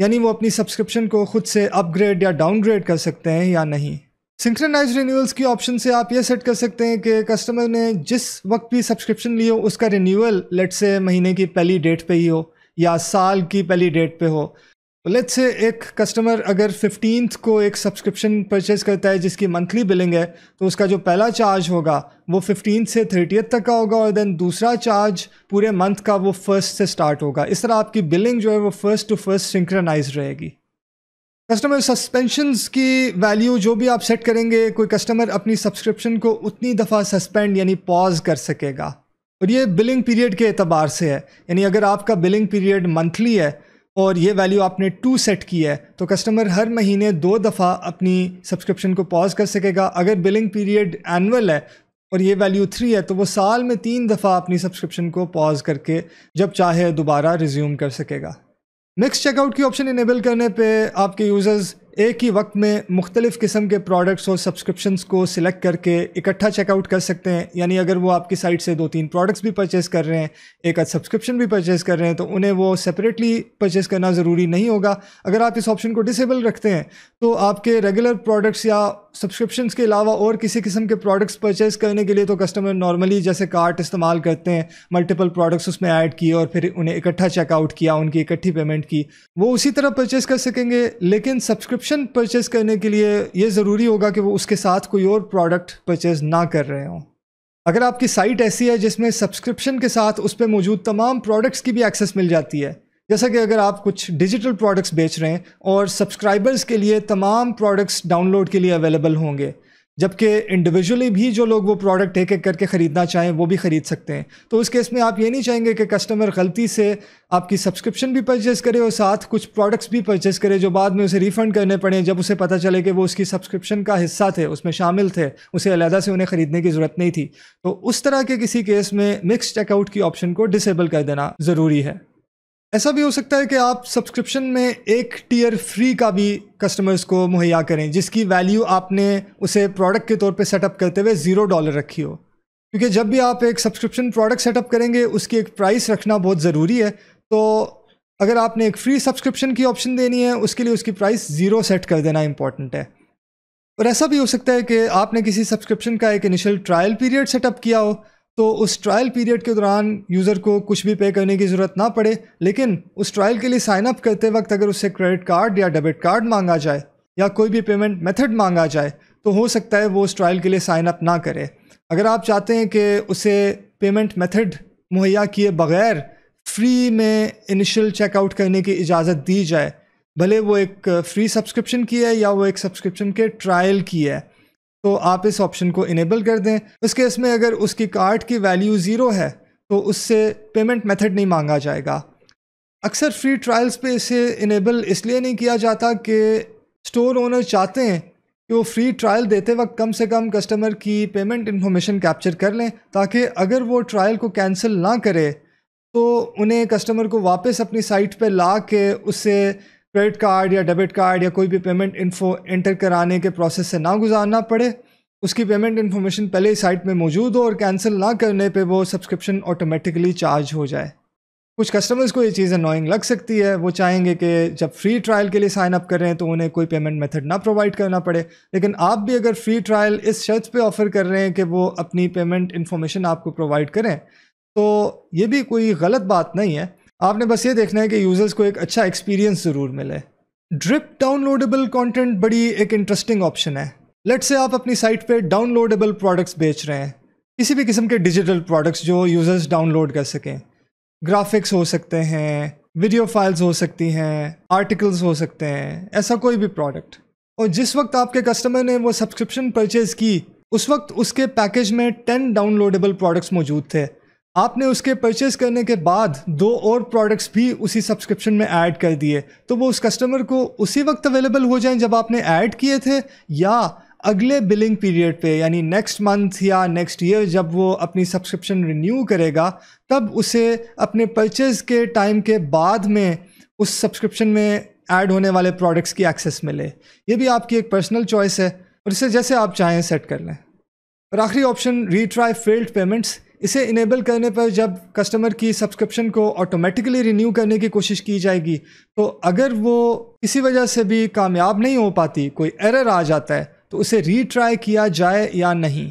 यानी वो अपनी सब्सक्रिप्शन को खुद से अपग्रेड या डाउनग्रेड कर सकते हैं या नहीं। सिंक्रोनाइज रिन्यूअल्स की ऑप्शन से आप ये सेट कर सकते हैं कि कस्टमर ने जिस वक्त भी सब्सक्रिप्शन ली हो उसका रिन्यूअल लेट से महीने की पहली डेट पर ही हो या साल की पहली डेट पर हो। लेट्स से एक कस्टमर अगर फिफ्टीन्थ को एक सब्सक्रिप्शन परचेज़ करता है जिसकी मंथली बिलिंग है, तो उसका जो पहला चार्ज होगा वो फिफ्टीन से थर्टियथ तक का होगा और देन दूसरा चार्ज पूरे मंथ का वो फर्स्ट से स्टार्ट होगा। इस तरह आपकी बिलिंग जो है वो फ़र्स्ट टू फर्स्ट सिंक्रनाइज रहेगी। कस्टमर सस्पेंशंस की वैल्यू जो भी आप सेट करेंगे, कोई कस्टमर अपनी सब्सक्रिप्शन को उतनी दफ़ा सस्पेंड यानी पॉज कर सकेगा, और ये बिलिंग पीरियड के एतबार से है, यानी अगर आपका बिलिंग पीरियड मंथली है और ये वैल्यू आपने टू सेट की है तो कस्टमर हर महीने दो दफ़ा अपनी सब्सक्रिप्शन को पॉज कर सकेगा। अगर बिलिंग पीरियड एनुअल है और ये वैल्यू थ्री है तो वो साल में तीन दफ़ा अपनी सब्सक्रिप्शन को पॉज करके जब चाहे दोबारा रिज्यूम कर सकेगा। मिक्स चेकआउट की ऑप्शन इनेबल करने पे आपके यूज़र्स एक ही वक्त में मुख्तलिफ़ किस्म के प्रोडक्ट्स और सब्सक्रिप्शंस को सिलेक्ट करके इकट्ठा चेकआउट कर सकते हैं, यानी अगर वो आपकी साइट से दो तीन प्रोडक्ट्स भी परचेज़ कर रहे हैं, एक आध सब्सक्रिप्शन भी परचेज़ कर रहे हैं, तो उन्हें वो सेपरेटली परचेज़ करना ज़रूरी नहीं होगा। अगर आप इस ऑप्शन को डिसेबल रखते हैं तो आपके रेगुलर प्रोडक्ट्स या सब्सक्रिप्शंस के अलावा और किसी किस्म के प्रोडक्ट्स परचेज़ करने के लिए तो कस्टमर नॉर्मली जैसे कार्ट इस्तेमाल करते हैं, मल्टीपल प्रोडक्ट्स उसमें ऐड किए और फिर उन्हें इकट्ठा चेकआउट किया, उनकी इकट्ठी पेमेंट की, वो उसी तरह परचेज़ कर सकेंगे। लेकिन सब्सक्रिप्शन परचेज करने के लिए ये ज़रूरी होगा कि वो उसके साथ कोई और प्रोडक्ट परचेज ना कर रहे हों। अगर आपकी साइट ऐसी है जिसमें सब्सक्रिप्शन के साथ उस पर मौजूद तमाम प्रोडक्ट्स की भी एक्सेस मिल जाती है, जैसा कि अगर आप कुछ डिजिटल प्रोडक्ट्स बेच रहे हैं और सब्सक्राइबर्स के लिए तमाम प्रोडक्ट्स डाउनलोड के लिए अवेलेबल होंगे, जबकि इंडिविजुअली भी जो लोग वो प्रोडक्ट एक एक करके ख़रीदना चाहें वो भी ख़रीद सकते हैं, तो उस केस में आप ये नहीं चाहेंगे कि कस्टमर गलती से आपकी सब्सक्रिप्शन भी परचेज़ करे और साथ कुछ प्रोडक्ट्स भी परचेज़ करे जो बाद में उसे रिफ़ंड करने पड़े जब उसे पता चले कि वो उसकी सब्सक्रिप्शन का हिस्सा थे, उसमें शामिल थे, उसे अलहदा से उन्हें ख़रीदने की ज़रूरत नहीं थी। तो उस तरह के किसी केस में मिक्स चेकआउट की ऑप्शन को डिसेबल कर देना ज़रूरी है। ऐसा भी हो सकता है कि आप सब्सक्रिप्शन में एक टियर फ्री का भी कस्टमर्स को मुहैया करें जिसकी वैल्यू आपने उसे प्रोडक्ट के तौर पे सेटअप करते हुए ज़ीरो डॉलर रखी हो, क्योंकि जब भी आप एक सब्सक्रिप्शन प्रोडक्ट सेटअप करेंगे उसकी एक प्राइस रखना बहुत ज़रूरी है। तो अगर आपने एक फ़्री सब्सक्रिप्शन की ऑप्शन देनी है उसके लिए उसकी प्राइस ज़ीरो सेट कर देना इंपॉर्टेंट है। और ऐसा भी हो सकता है कि आपने किसी सब्सक्रिप्शन का एक इनिशियल ट्रायल पीरियड सेटअप किया हो, तो उस ट्रायल पीरियड के दौरान यूज़र को कुछ भी पे करने की ज़रूरत ना पड़े, लेकिन उस ट्रायल के लिए साइन अप करते वक्त अगर उससे क्रेडिट कार्ड या डेबिट कार्ड मांगा जाए या कोई भी पेमेंट मेथड मांगा जाए तो हो सकता है वो उस ट्रायल के लिए साइन अप ना करे। अगर आप चाहते हैं कि उसे पेमेंट मेथड मुहैया किए बगैर फ्री में इनिशियल चेकआउट करने की इजाज़त दी जाए, भले वो एक फ़्री सब्सक्रिप्शन की है या वो एक सब्सक्रिप्शन के ट्रायल की है, तो आप इस ऑप्शन को इनेबल कर दें। उस केस में अगर उसकी कार्ट की वैल्यू ज़ीरो है तो उससे पेमेंट मेथड नहीं मांगा जाएगा। अक्सर फ्री ट्रायल्स पे इसे इनेबल इसलिए नहीं किया जाता कि स्टोर ओनर चाहते हैं कि वो फ्री ट्रायल देते वक्त कम से कम कस्टमर की पेमेंट इन्फॉर्मेशन कैप्चर कर लें, ताकि अगर वो ट्रायल को कैंसिल ना करे तो उन्हें कस्टमर को वापस अपनी साइट पे ला के उससे क्रेडिट कार्ड या डेबिट कार्ड या कोई भी पेमेंट इन्फो एंटर कराने के प्रोसेस से ना गुजारना पड़े। उसकी पेमेंट इन्फॉर्मेशन पहले ही साइट में मौजूद हो और कैंसिल ना करने पे वो सब्सक्रिप्शन ऑटोमेटिकली चार्ज हो जाए। कुछ कस्टमर्स को ये चीज़ अनॉइंग लग सकती है, वो चाहेंगे कि जब फ्री ट्रायल के लिए साइन अप करें तो उन्हें कोई पेमेंट मेथड ना प्रोवाइड करना पड़े, लेकिन आप भी अगर फ्री ट्रायल इस शर्त पे ऑफ़र कर रहे हैं कि वो अपनी पेमेंट इन्फॉर्मेशन आपको प्रोवाइड करें तो ये भी कोई गलत बात नहीं है। आपने बस ये देखना है कि यूज़र्स को एक अच्छा एक्सपीरियंस ज़रूर मिले। ड्रिप डाउनलोडेबल कॉन्टेंट बड़ी एक इंटरेस्टिंग ऑप्शन है। लेट से आप अपनी साइट पर डाउनलोडेबल प्रोडक्ट्स बेच रहे हैं, किसी भी किस्म के डिजिटल प्रोडक्ट्स जो यूज़र्स डाउनलोड कर सकें। ग्राफिक्स हो सकते हैं, वीडियो फाइल्स हो सकती हैं, आर्टिकल्स हो सकते हैं, ऐसा कोई भी प्रोडक्ट। और जिस वक्त आपके कस्टमर ने वो सब्सक्रिप्शन परचेज़ की उस वक्त उसके पैकेज में टेन डाउनलोडेबल प्रोडक्ट्स मौजूद थे। आपने उसके परचेज़ करने के बाद दो और प्रोडक्ट्स भी उसी सब्सक्रिप्शन में ऐड कर दिए, तो वो उस कस्टमर को उसी वक्त अवेलेबल हो जाएँ जब आपने ऐड किए थे, या अगले बिलिंग पीरियड पे यानी नेक्स्ट मंथ या नेक्स्ट ईयर जब वो अपनी सब्सक्रिप्शन रिन्यू करेगा तब उसे अपने परचेज़ के टाइम के बाद में उस सब्सक्रिप्शन में ऐड होने वाले प्रोडक्ट्स की एक्सेस मिले। ये भी आपकी एक पर्सनल चॉइस है और इसे जैसे आप चाहें सेट कर लें। और आखिरी ऑप्शन रीट्राई फेल्ड पेमेंट्स, इसे इनेबल करने पर जब कस्टमर की सब्सक्रिप्शन को ऑटोमेटिकली रिन्यू करने की कोशिश की जाएगी तो अगर वो किसी वजह से भी कामयाब नहीं हो पाती, कोई एरर आ जाता है, तो उसे रीट्राई किया जाए या नहीं।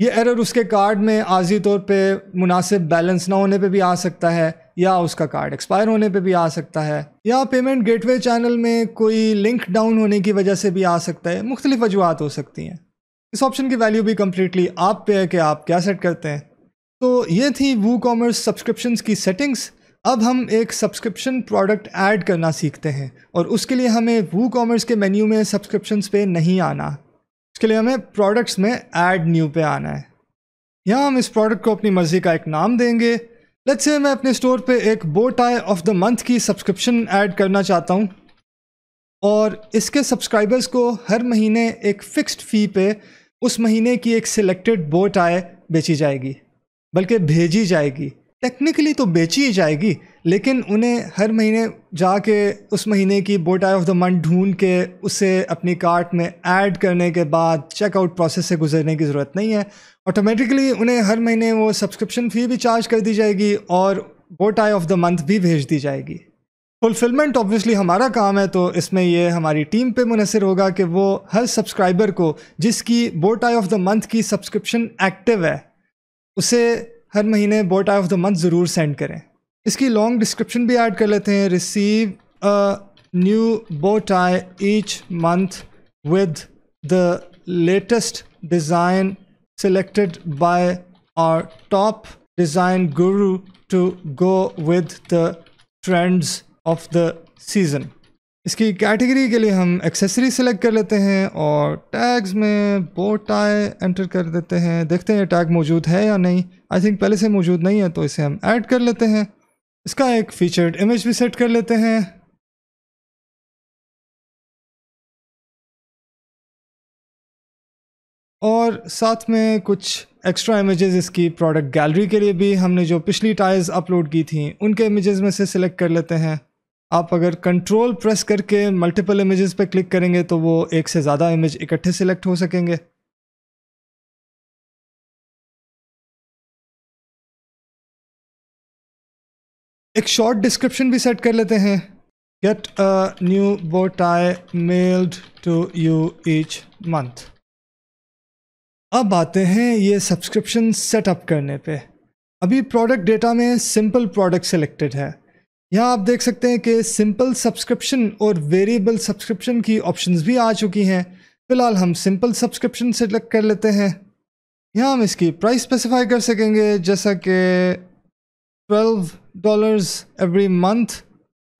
ये एरर उसके कार्ड में आर्जी तौर पे मुनासिब बैलेंस ना होने पे भी आ सकता है, या उसका कार्ड एक्सपायर होने पे भी आ सकता है, या पेमेंट गेटवे चैनल में कोई लिंक डाउन होने की वजह से भी आ सकता है। मुख्तलिफ वजूहत हो सकती हैं। इस ऑप्शन की वैल्यू भी कम्प्लीटली आप पे है कि आप क्या सेट करते हैं। तो ये थी WooCommerce सब्सक्रिप्शंस की सेटिंग्स। अब हम एक सब्सक्रिप्शन प्रोडक्ट ऐड करना सीखते हैं और उसके लिए हमें WooCommerce के मेन्यू में सब्सक्रिप्शंस पे नहीं आना। उसके लिए हमें प्रोडक्ट्स में ऐड न्यू पे आना है। यहाँ हम इस प्रोडक्ट को अपनी मर्ज़ी का एक नाम देंगे। लेट्स से मैं अपने स्टोर पे एक बोटाई ऑफ द मंथ की सब्सक्रिप्शन ऐड करना चाहता हूँ और इसके सब्सक्राइबर्स को हर महीने एक फ़िक्स्ड फ़ी पे उस महीने की एक सिलेक्टेड बोटाई बेची जाएगी, बल्कि भेजी जाएगी। टेक्निकली तो बेची ही जाएगी, लेकिन उन्हें हर महीने जाके उस महीने की बोटाई ऑफ द मंथ ढूंढ के उसे अपनी कार्ट में ऐड करने के बाद चेकआउट प्रोसेस से गुजरने की ज़रूरत नहीं है। ऑटोमेटिकली उन्हें हर महीने वो सब्सक्रिप्शन फ़ी भी चार्ज कर दी जाएगी और बोटाई ऑफ द मंथ भी भेज दी जाएगी। फुलफिलमेंट ऑब्वियसली हमारा काम है, तो इसमें ये हमारी टीम पे मुनहसर होगा कि वो हर सब्सक्राइबर को जिसकी बोटाई ऑफ द मंथ की सब्सक्रिप्शन एक्टिव है उसे हर महीने बोटाई ऑफ द मंथ ज़रूर सेंड करें। इसकी लॉन्ग डिस्क्रिप्शन भी ऐड कर लेते हैं। Receive a new bowtie each month with the latest design selected by our top design guru to go with the trends of the season. इसकी कैटेगरी के लिए हम एक्सेसरी सेलेक्ट कर लेते हैं और टैग्स में बोटाई एंटर कर देते हैं। देखते हैं टैग मौजूद है या नहीं। आई थिंक पहले से मौजूद नहीं है, तो इसे हम ऐड कर लेते हैं। इसका एक फीचर्ड इमेज भी सेट कर लेते हैं। और साथ में कुछ एक्स्ट्रा इमेजेस इसकी प्रोडक्ट गैलरी के लिए भी हमने जो पिछली टाइल्स अपलोड की थी उनके इमेजेस में से सिलेक्ट कर लेते हैं। आप अगर कंट्रोल प्रेस करके मल्टीपल इमेजेस पर क्लिक करेंगे तो वो एक से ज़्यादा इमेज इकट्ठे सिलेक्ट हो सकेंगे। एक शॉर्ट डिस्क्रिप्शन भी सेट कर लेते हैं। Get a new bowtie mailed to you each month. अब आते हैं ये सब्सक्रिप्शन सेटअप करने पे। अभी प्रोडक्ट डेटा में सिंपल प्रोडक्ट सिलेक्टेड है। यहाँ आप देख सकते हैं कि सिंपल सब्सक्रिप्शन और वेरिएबल सब्सक्रिप्शन की ऑप्शंस भी आ चुकी हैं। फ़िलहाल हम सिंपल सब्सक्रिप्शन सेलेक्ट कर लेते हैं। यहाँ हम इसकी प्राइस स्पेसिफाई कर सकेंगे, जैसा कि twelve dollars every month,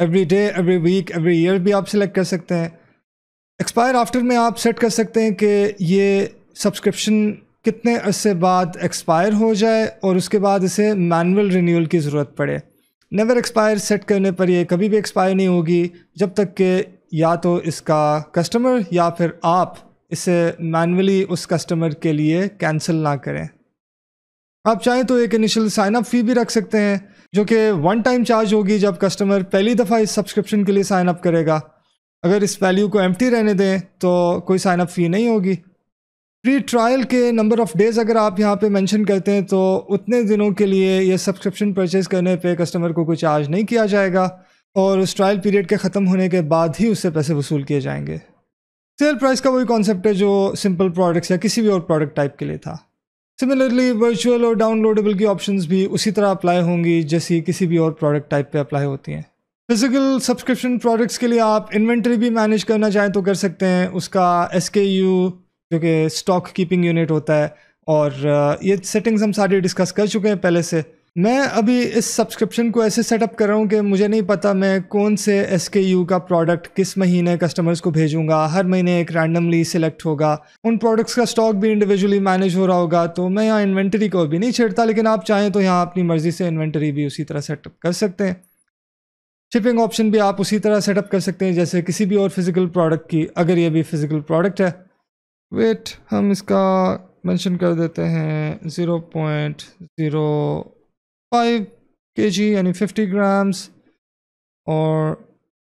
every day, every week, every year भी आप सिलेक्ट कर सकते हैं। एक्सपायर आफ्टर में आप सेट कर सकते हैं कि ये सब्सक्रिप्शन कितने अरसे बाद एक्सपायर हो जाए और उसके बाद इसे मैनुअल रिन्यूअल की ज़रूरत पड़े। नेवर एक्सपायर सेट करने पर यह कभी भी एक्सपायर नहीं होगी जब तक कि या तो इसका कस्टमर या फिर आप इसे मैन्युअली उस कस्टमर के लिए कैंसिल ना करें। आप चाहें तो एक इनिशियल साइनअप फ़ी भी रख सकते हैं जो कि वन टाइम चार्ज होगी जब कस्टमर पहली दफ़ा इस सब्सक्रिप्शन के लिए साइनअप करेगा। अगर इस वैल्यू को एम्प्टी रहने दें तो कोई साइनअप फ़ी नहीं होगी। फ्री ट्रायल के नंबर ऑफ़ डेज़ अगर आप यहाँ पे मेंशन करते हैं तो उतने दिनों के लिए यह सब्सक्रिप्शन परचेज करने पे कस्टमर को कोई चार्ज नहीं किया जाएगा और उस ट्रायल पीरियड के ख़त्म होने के बाद ही उससे पैसे वसूल किए जाएंगे। सेल प्राइस का वही कॉन्सेप्ट है जो सिंपल प्रोडक्ट्स या किसी भी और प्रोडक्ट टाइप के लिए था। सिमिलरली वर्चुअल और डाउनलोडेबल की ऑप्शंस भी उसी तरह अप्लाई होंगी जैसी किसी भी और प्रोडक्ट टाइप पे अप्लाई होती हैं। फिजिकल सब्सक्रिप्शन प्रोडक्ट्स के लिए आप इन्वेंट्री भी मैनेज करना चाहें तो कर सकते हैं। उसका एस के यू जो कि स्टॉक कीपिंग यूनिट होता है और ये सेटिंग्स हम सारी डिस्कस कर चुके हैं पहले से। मैं अभी इस सब्सक्रिप्शन को ऐसे सेटअप कर रहा हूँ कि मुझे नहीं पता मैं कौन से एस के यू का प्रोडक्ट किस महीने कस्टमर्स को भेजूंगा। हर महीने एक रैंडमली सिलेक्ट होगा, उन प्रोडक्ट्स का स्टॉक भी इंडिविजुअली मैनेज हो रहा होगा, तो मैं यहाँ इन्वेंटरी को भी नहीं छेड़ता। लेकिन आप चाहें तो यहाँ अपनी मर्जी से इन्वेंटरी भी उसी तरह सेटअप कर सकते हैं। शिपिंग ऑप्शन भी आप उसी तरह सेटअप कर सकते हैं जैसे किसी भी और फिजिकल प्रोडक्ट की, अगर ये भी फिजिकल प्रोडक्ट है। वेट हम इसका मेंशन कर देते हैं zero point zero five K G यानी फिफ्टी ग्राम्स और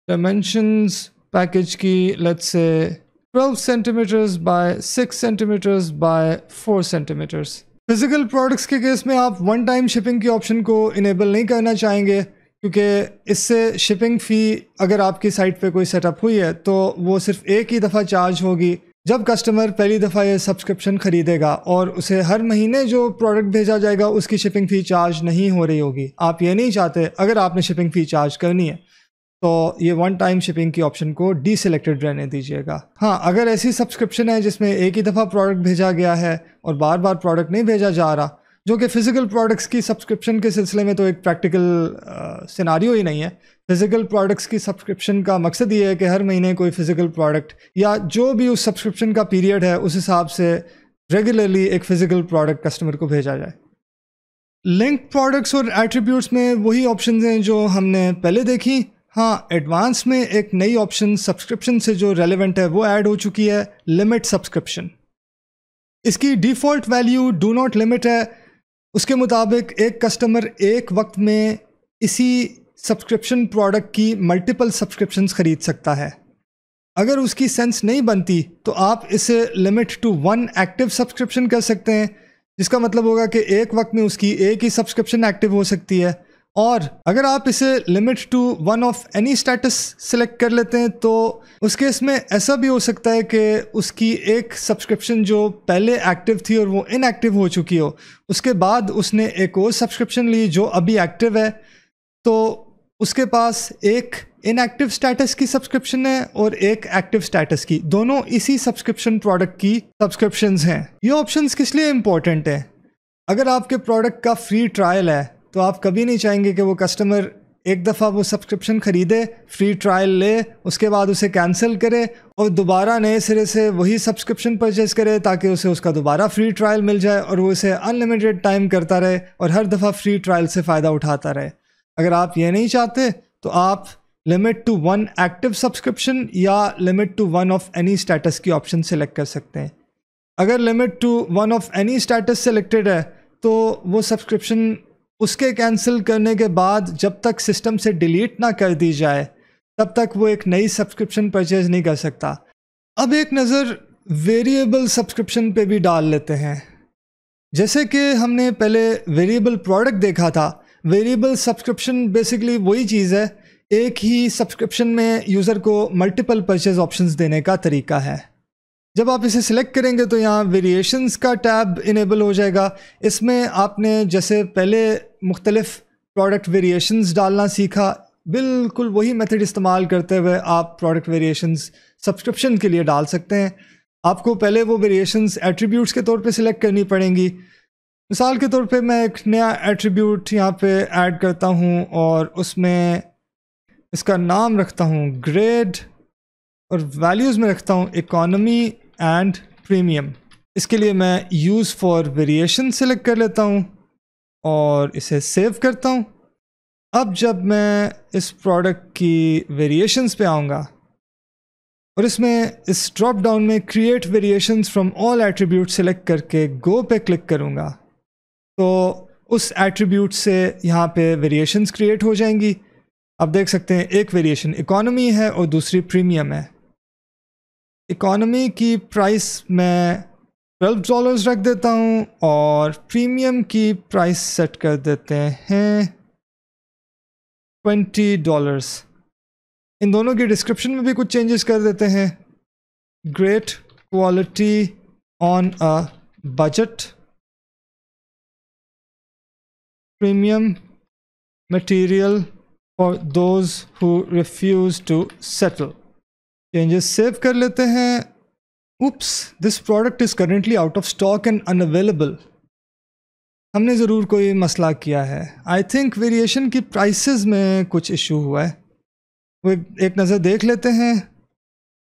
डायमेंशंस पैकेज की let's say twelve centimeters by six centimeters by four centimeters. Physical products के केस में आप वन टाइम शिपिंग की ऑप्शन को इनेबल नहीं करना चाहेंगे क्योंकि इससे शिपिंग फ़ी अगर आपकी साइट पे कोई सेटअप हुई है तो वो सिर्फ एक ही दफ़ा चार्ज होगी जब कस्टमर पहली दफ़ा ये सब्सक्रिप्शन ख़रीदेगा और उसे हर महीने जो प्रोडक्ट भेजा जाएगा उसकी शिपिंग फ़ी चार्ज नहीं हो रही होगी। आप ये नहीं चाहते। अगर आपने शिपिंग फ़ी चार्ज करनी है तो ये वन टाइम शिपिंग की ऑप्शन को डीसेलेक्टेड रहने दीजिएगा। हाँ, अगर ऐसी सब्सक्रिप्शन है जिसमें एक ही दफ़ा प्रोडक्ट भेजा गया है और बार बार प्रोडक्ट नहीं भेजा जा रहा, जो कि फ़िज़िकल प्रोडक्ट्स की सब्सक्रिप्शन के सिलसिले में तो एक प्रैक्टिकल सिनारियो ही नहीं है। फ़िज़िकल प्रोडक्ट्स की सब्सक्रिप्शन का मकसद ये है कि हर महीने कोई फ़िज़िकल प्रोडक्ट या जो भी उस सब्सक्रिप्शन का पीरियड है उस हिसाब से रेगुलरली एक फ़िज़िकल प्रोडक्ट कस्टमर को भेजा जाए। लिंक प्रोडक्ट्स और एट्रीब्यूट्स में वही ऑप्शन हैं जो हमने पहले देखी। हाँ, एडवांस में एक नई ऑप्शन सब्सक्रिप्शन से जो रेलिवेंट है वो ऐड हो चुकी है, लिमिट सब्सक्रिप्शन। इसकी default value do not limit है। उसके मुताबिक एक कस्टमर एक वक्त में इसी सब्सक्रिप्शन प्रोडक्ट की मल्टीपल सब्सक्रिप्शंस ख़रीद सकता है। अगर उसकी सेंस नहीं बनती तो आप इसे limit to one active subscription कर सकते हैं, जिसका मतलब होगा कि एक वक्त में उसकी एक ही सब्सक्रिप्शन एक्टिव हो सकती है। और अगर आप इसे limit to one of any status select कर लेते हैं तो उस केस में ऐसा भी हो सकता है कि उसकी एक सब्सक्रिप्शन जो पहले एक्टिव थी और वो इनएक्टिव हो चुकी हो, उसके बाद उसने एक और सब्सक्रिप्शन ली जो अभी एक्टिव है, तो उसके पास एक इनएक्टिव स्टेटस की सब्सक्रिप्शन है और एक एक्टिव स्टेटस की, दोनों इसी सब्सक्रिप्शन प्रोडक्ट की सब्सक्रिप्शंस हैं। ये ऑप्शंस किस लिए इम्पोर्टेंट हैं? अगर आपके प्रोडक्ट का फ्री ट्रायल है तो आप कभी नहीं चाहेंगे कि वो कस्टमर एक दफ़ा वो सब्सक्रिप्शन ख़रीदे, फ्री ट्रायल ले, उसके बाद उसे कैंसिल करे और दोबारा नए सिरे से वही सब्सक्रिप्शन परचेज़ करे ताकि उसे उसका दोबारा फ्री ट्रायल मिल जाए और वो उसे अनलिमिटेड टाइम करता रहे और हर दफ़ा फ्री ट्रायल से फ़ायदा उठाता रहे। अगर आप ये नहीं चाहते तो आप limit to one active subscription या limit to one of any status की ऑप्शन सेलेक्ट कर सकते हैं। अगर limit to one of any status selected है तो वो सब्सक्रिप्शन उसके कैंसिल करने के बाद जब तक सिस्टम से डिलीट ना कर दी जाए तब तक वो एक नई सब्सक्रिप्शन परचेज़ नहीं कर सकता। अब एक नज़र वेरिएबल सब्सक्रिप्शन पे भी डाल लेते हैं। जैसे कि हमने पहले वेरिएबल प्रोडक्ट देखा था, वेरिएबल सब्सक्रिप्शन बेसिकली वही चीज़ है। एक ही सब्सक्रिप्शन में यूज़र को मल्टीपल परचेज ऑप्शंस देने का तरीका है। जब आप इसे सिलेक्ट करेंगे तो यहाँ वेरिएशंस का टैब इनेबल हो जाएगा। इसमें आपने जैसे पहले मुख्तलिफ प्रोडक्ट वेरिएशंस डालना सीखा, बिल्कुल वही मेथड इस्तेमाल करते हुए आप प्रोडक्ट वेरिएशंस सब्सक्रिप्शन के लिए डाल सकते हैं। आपको पहले वो वेरिएशंस एट्रीब्यूट्स के तौर पे सिलेक्ट करनी पड़ेंगी। मिसाल के तौर पे मैं एक नया एट्रीब्यूट यहाँ पे ऐड करता हूँ और उसमें इसका नाम रखता हूँ ग्रेड और वैल्यूज़ में रखता हूँ इकोनॉमी एंड प्रीमियम। इसके लिए मैं यूज़ फॉर वेरिएशन सेलेक्ट कर लेता हूँ और इसे सेव करता हूँ। अब जब मैं इस प्रोडक्ट की वेरिएशंस पे आऊँगा और इसमें इस ड्रॉप डाउन में create variations from all attribute select करके गो पे क्लिक करूँगा तो उस एट्रीब्यूट से यहाँ पे वेरिएशंस क्रिएट हो जाएंगी। आप देख सकते हैं एक वेरिएशन इकोनॉमी है और दूसरी प्रीमियम है। इकोनॉमी की प्राइस मैं ट्वेल्व डॉलर्स रख देता हूँ और प्रीमियम की प्राइस सेट कर देते हैं ट्वेंटी डॉलर्स। इन दोनों की डिस्क्रिप्शन में भी कुछ चेंजेस कर देते हैं। Great quality on a budget, premium material for those who refuse to settle. Changes save कर लेते हैं। Oops, this product is currently out of stock and unavailable. हमने ज़रूर कोई मसला किया है। आई थिंक वेरिएशन की प्राइसेस में कुछ इशू हुआ है। वो एक नज़र देख लेते हैं।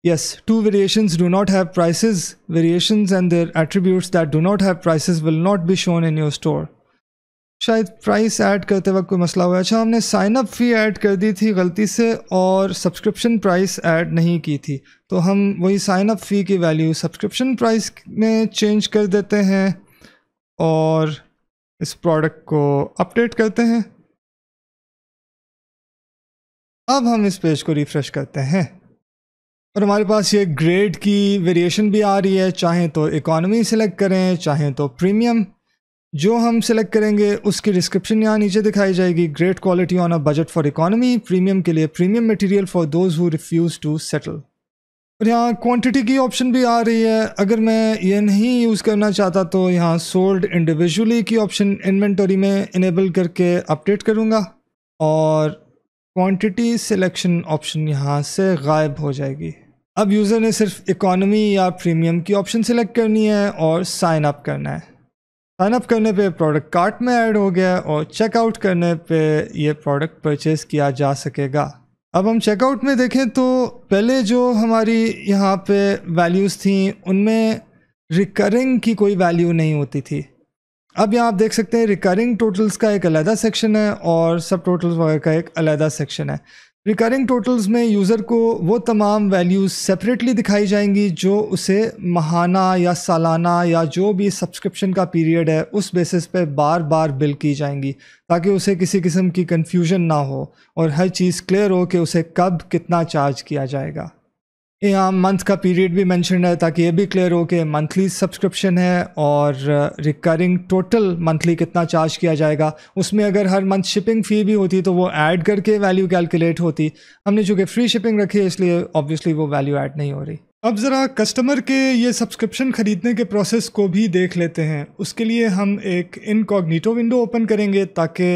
Yes, two variations do not have prices. Variations and their attributes that do not have prices will not be shown in your store. शायद प्राइस ऐड करते वक्त कोई मसला हुआ। अच्छा, हमने साइन अप फी ऐड कर दी थी गलती से और सब्सक्रिप्शन प्राइस ऐड नहीं की थी, तो हम वही साइन अप फ़ी की वैल्यू सब्सक्रिप्शन प्राइस में चेंज कर देते हैं और इस प्रोडक्ट को अपडेट करते हैं। अब हम इस पेज को रिफ़्रेश करते हैं और हमारे पास ये ग्रेड की वेरिएशन भी आ रही है। चाहे तो इकोनॉमी सेलेक्ट करें, चाहे तो प्रीमियम। जो हम सेलेक्ट करेंगे उसकी डिस्क्रिप्शन यहाँ नीचे दिखाई जाएगी। Great quality on a budget for economy, premium के लिए premium material for those who refuse to settle. और यहाँ क्वांटिटी की ऑप्शन भी आ रही है। अगर मैं ये नहीं यूज़ करना चाहता तो यहाँ सोल्ड इंडिविजुअली की ऑप्शन इन्वेंटरी में इनेबल करके अपडेट करूँगा और क्वांटिटी सिलेक्शन ऑप्शन यहाँ से गायब हो जाएगी। अब यूज़र ने सिर्फ इकोनॉमी या प्रीमियम की ऑप्शन सिलेक्ट करनी है और साइन अप करना है। साइन अप करने पे प्रोडक्ट कार्ट में ऐड हो गया और चेकआउट करने पे ये प्रोडक्ट परचेज़ किया जा सकेगा। अब हम चेकआउट में देखें तो पहले जो हमारी यहाँ पे वैल्यूज़ थी उनमें रिकरिंग की कोई वैल्यू नहीं होती थी। अब यहाँ आप देख सकते हैं रिकरिंग टोटल्स का एक अलहदा सेक्शन है और सब टोटल्स वगैरह का एक अलहदा सेक्शन है। रिकरिंग टोटल्स में यूज़र को वो तमाम वैल्यूज़ सेपरेटली दिखाई जाएंगी जो उसे माहाना या सालाना या जो भी सब्सक्रिप्शन का पीरियड है उस बेसिस पे बार बार बिल की जाएंगी, ताकि उसे किसी किस्म की कन्फ्यूजन ना हो और हर चीज़ क्लियर हो कि उसे कब कितना चार्ज किया जाएगा। यहाँ मंथ का पीरियड भी मेंशन है ताकि ये भी क्लियर हो कि मंथली सब्सक्रिप्शन है और रिकरिंग टोटल मंथली कितना चार्ज किया जाएगा। उसमें अगर हर मंथ शिपिंग फ़ी भी होती तो वो ऐड करके वैल्यू कैलकुलेट होती। हमने चूँकि फ्री शिपिंग रखी है इसलिए ऑब्वियसली वो वैल्यू ऐड नहीं हो रही। अब ज़रा कस्टमर के ये सब्सक्रिप्शन ख़रीदने के प्रोसेस को भी देख लेते हैं। उसके लिए हम एक इनकॉग्निटो विंडो ओपन करेंगे ताकि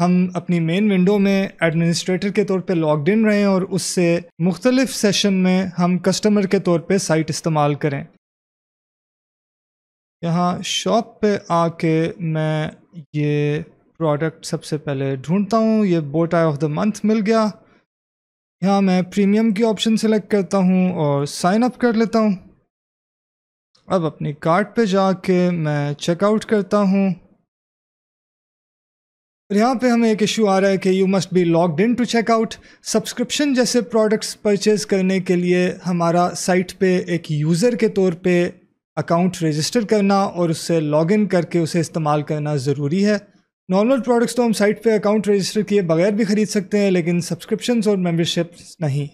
हम अपनी मेन विंडो में एडमिनिस्ट्रेटर के तौर पे लॉग्ड इन रहें और उससे मुख्तलिफ सेशन में हम कस्टमर के तौर पे साइट इस्तेमाल करें। यहाँ शॉप पे आके मैं ये प्रोडक्ट सबसे पहले ढूंढता हूँ। ये bowtie of the month मिल गया। यहाँ मैं प्रीमियम की ऑप्शन सेलेक्ट करता हूँ और साइन अप कर लेता हूँ। अब अपनी कार्ट पे जाके मैं चेकआउट करता हूँ। यहाँ पे हमें एक इशू आ रहा है कि you must be logged in to checkout. Subscription जैसे प्रोडक्ट्स परचेज़ करने के लिए हमारा साइट पे एक यूज़र के तौर पे अकाउंट रजिस्टर करना और उससे लॉगिन करके उसे इस्तेमाल करना ज़रूरी है। नॉर्मल प्रोडक्ट्स तो हम साइट पे अकाउंट रजिस्टर किए बगैर भी ख़रीद सकते हैं, लेकिन सब्सक्रिप्शंस और मेम्बरशिप्स नहीं।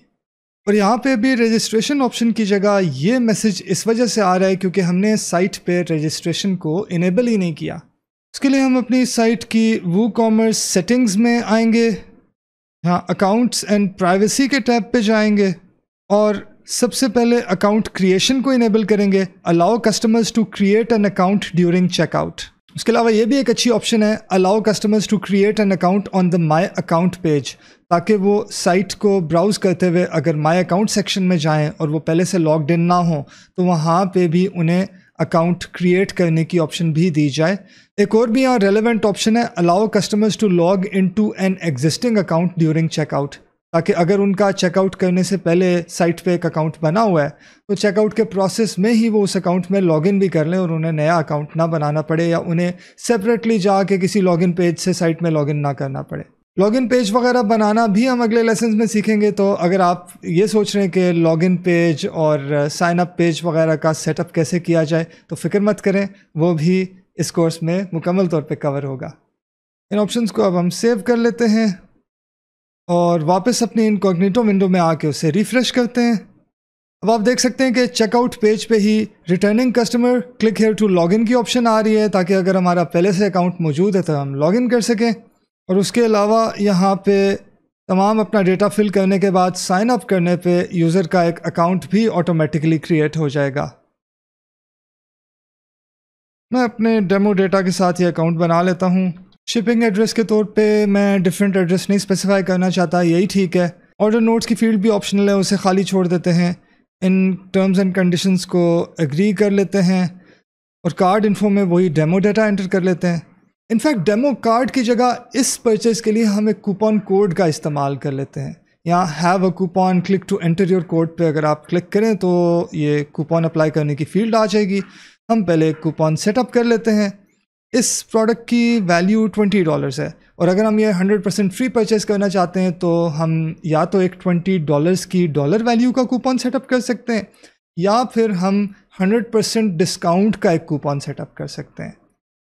और यहाँ पे भी रजिस्ट्रेशन ऑप्शन की जगह ये मैसेज इस वजह से आ रहा है क्योंकि हमने साइट पर रजिस्ट्रेशन को इनेबल ही नहीं किया। उसके लिए हम अपनी साइट की WooCommerce सेटिंग्स में आएंगे। यहाँ अकाउंट्स एंड प्राइवेसी के टैब पे जाएंगे और सबसे पहले अकाउंट क्रिएशन को इनेबल करेंगे। Allow customers to create an account during checkout. उसके अलावा ये भी एक अच्छी ऑप्शन है, allow customers to create an account on the my account page, ताकि वो साइट को ब्राउज़ करते हुए अगर माय अकाउंट सेक्शन में जाएँ और वो पहले से लॉग्ड इन ना हो तो वहाँ पर भी उन्हें अकाउंट क्रिएट करने की ऑप्शन भी दी जाए। एक और भी यहाँ रेलेवेंट ऑप्शन है, allow customers to log in to an existing account during checkout, ताकि अगर उनका चेकआउट करने से पहले साइट पे एक अकाउंट बना हुआ है तो चेकआउट के प्रोसेस में ही वो उस अकाउंट में लॉगिन भी कर लें और उन्हें नया अकाउंट ना बनाना पड़े या उन्हें सेपरेटली जाके किसी लॉगिन पेज से साइट में लॉगिन ना करना पड़े। लॉगिन पेज वगैरह बनाना भी हम अगले लेसन में सीखेंगे। तो अगर आप ये सोच रहे हैं कि लॉगिन पेज और साइन अप पेज वगैरह का सेटअप कैसे किया जाए, तो फिक्र मत करें, वो भी इस कोर्स में मुकम्मल तौर पे कवर होगा। इन ऑप्शंस को अब हम सेव कर लेते हैं और वापस अपनी इनकॉग्निटो विंडो में आके उसे रिफ़्रेश करते हैं। अब आप देख सकते हैं कि चेकआउट पेज पे ही returning customer click here to login की ऑप्शन आ रही है, ताकि अगर हमारा पहले से अकाउंट मौजूद है तो हम लॉगिन कर सकें। और उसके अलावा यहाँ पे तमाम अपना डेटा फिल करने के बाद साइन अप करने पे यूज़र का एक अकाउंट भी ऑटोमेटिकली क्रिएट हो जाएगा। मैं अपने डेमो डेटा के साथ ये अकाउंट बना लेता हूँ। शिपिंग एड्रेस के तौर पे मैं डिफरेंट एड्रेस नहीं स्पेसिफाई करना चाहता, यही ठीक है। ऑर्डर नोट्स की फील्ड भी ऑप्शनल है, उसे खाली छोड़ देते हैं। इन टर्म्स एंड कंडीशंस को एग्री कर लेते हैं और कार्ड इन्फो में वही डेमो डेटा एंटर कर लेते हैं। इनफैक्ट डेमो कार्ड की जगह इस परचेज़ के लिए हम एक कूपन कोड का इस्तेमाल कर लेते हैं। यहाँ have a coupon, click to enter your code पे अगर आप क्लिक करें तो ये कूपन अप्लाई करने की फील्ड आ जाएगी। हम पहले एक कूपन सेटअप कर लेते हैं। इस प्रोडक्ट की वैल्यू ट्वेंटी डॉलर्स है और अगर हम ये हंड्रेड परसेंट फ्री परचेज़ करना चाहते हैं तो हम या तो एक ट्वेंटी डॉलर्स की डॉलर वैल्यू का कूपन सेटअप कर सकते हैं, या फिर हम हंड्रेड परसेंट डिस्काउंट का एक कूपन सेटअप कर सकते हैं।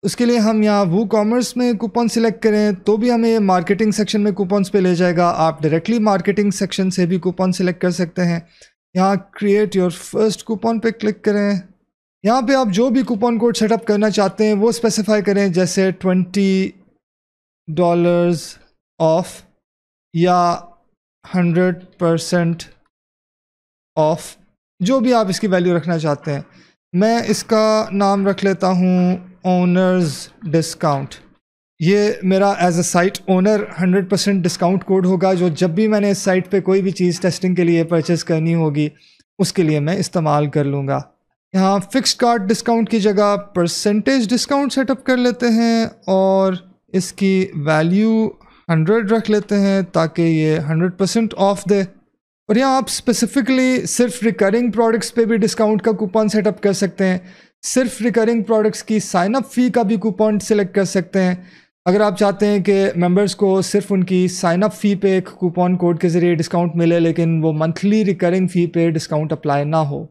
उसके लिए हम यहाँ वो कॉमर्स में कूपन सिलेक्ट करें तो भी हमें मार्केटिंग सेक्शन में कूपन्स पे ले जाएगा। आप डायरेक्टली मार्केटिंग सेक्शन से भी कूपन सिलेक्ट कर सकते हैं। यहाँ क्रिएट योर फर्स्ट कूपन पे क्लिक करें। यहाँ पे आप जो भी कूपन कोड सेटअप करना चाहते हैं वो स्पेसिफाई करें, जैसे ट्वेंटी डॉलर्स ऑफ या हंड्रेड परसेंट ऑफ, जो भी आप इसकी वैल्यू रखना चाहते हैं। मैं इसका नाम रख लेता हूँ ओनर्स डिस्काउंट। ये मेरा as a site owner hundred percent discount code होगा, जो जब भी मैंने इस साइट पे कोई भी चीज़ टेस्टिंग के लिए परचेज़ करनी होगी उसके लिए मैं इस्तेमाल कर लूँगा। यहाँ फिक्स्ड कार्ड डिस्काउंट की जगह परसेंटेज डिस्काउंट सेटअप कर लेते हैं और इसकी वैल्यू हंड्रेड रख लेते हैं ताकि ये हंड्रेड परसेंट ऑफ दे। और यहाँ आप स्पेसिफिकली सिर्फ रिकरिंग प्रोडक्ट्स पे भी डिस्काउंट का कूपन सेटअप कर सकते हैं। सिर्फ रिकरिंग प्रोडक्ट्स की साइन अप फ़ी का भी कूपन सिलेक्ट कर सकते हैं। अगर आप चाहते हैं कि मेंबर्स को सिर्फ उनकी साइन अप फ़ी पे एक कूपन कोड के ज़रिए डिस्काउंट मिले, लेकिन वो मंथली रिकरिंग फ़ी पे डिस्काउंट अप्लाई ना हो।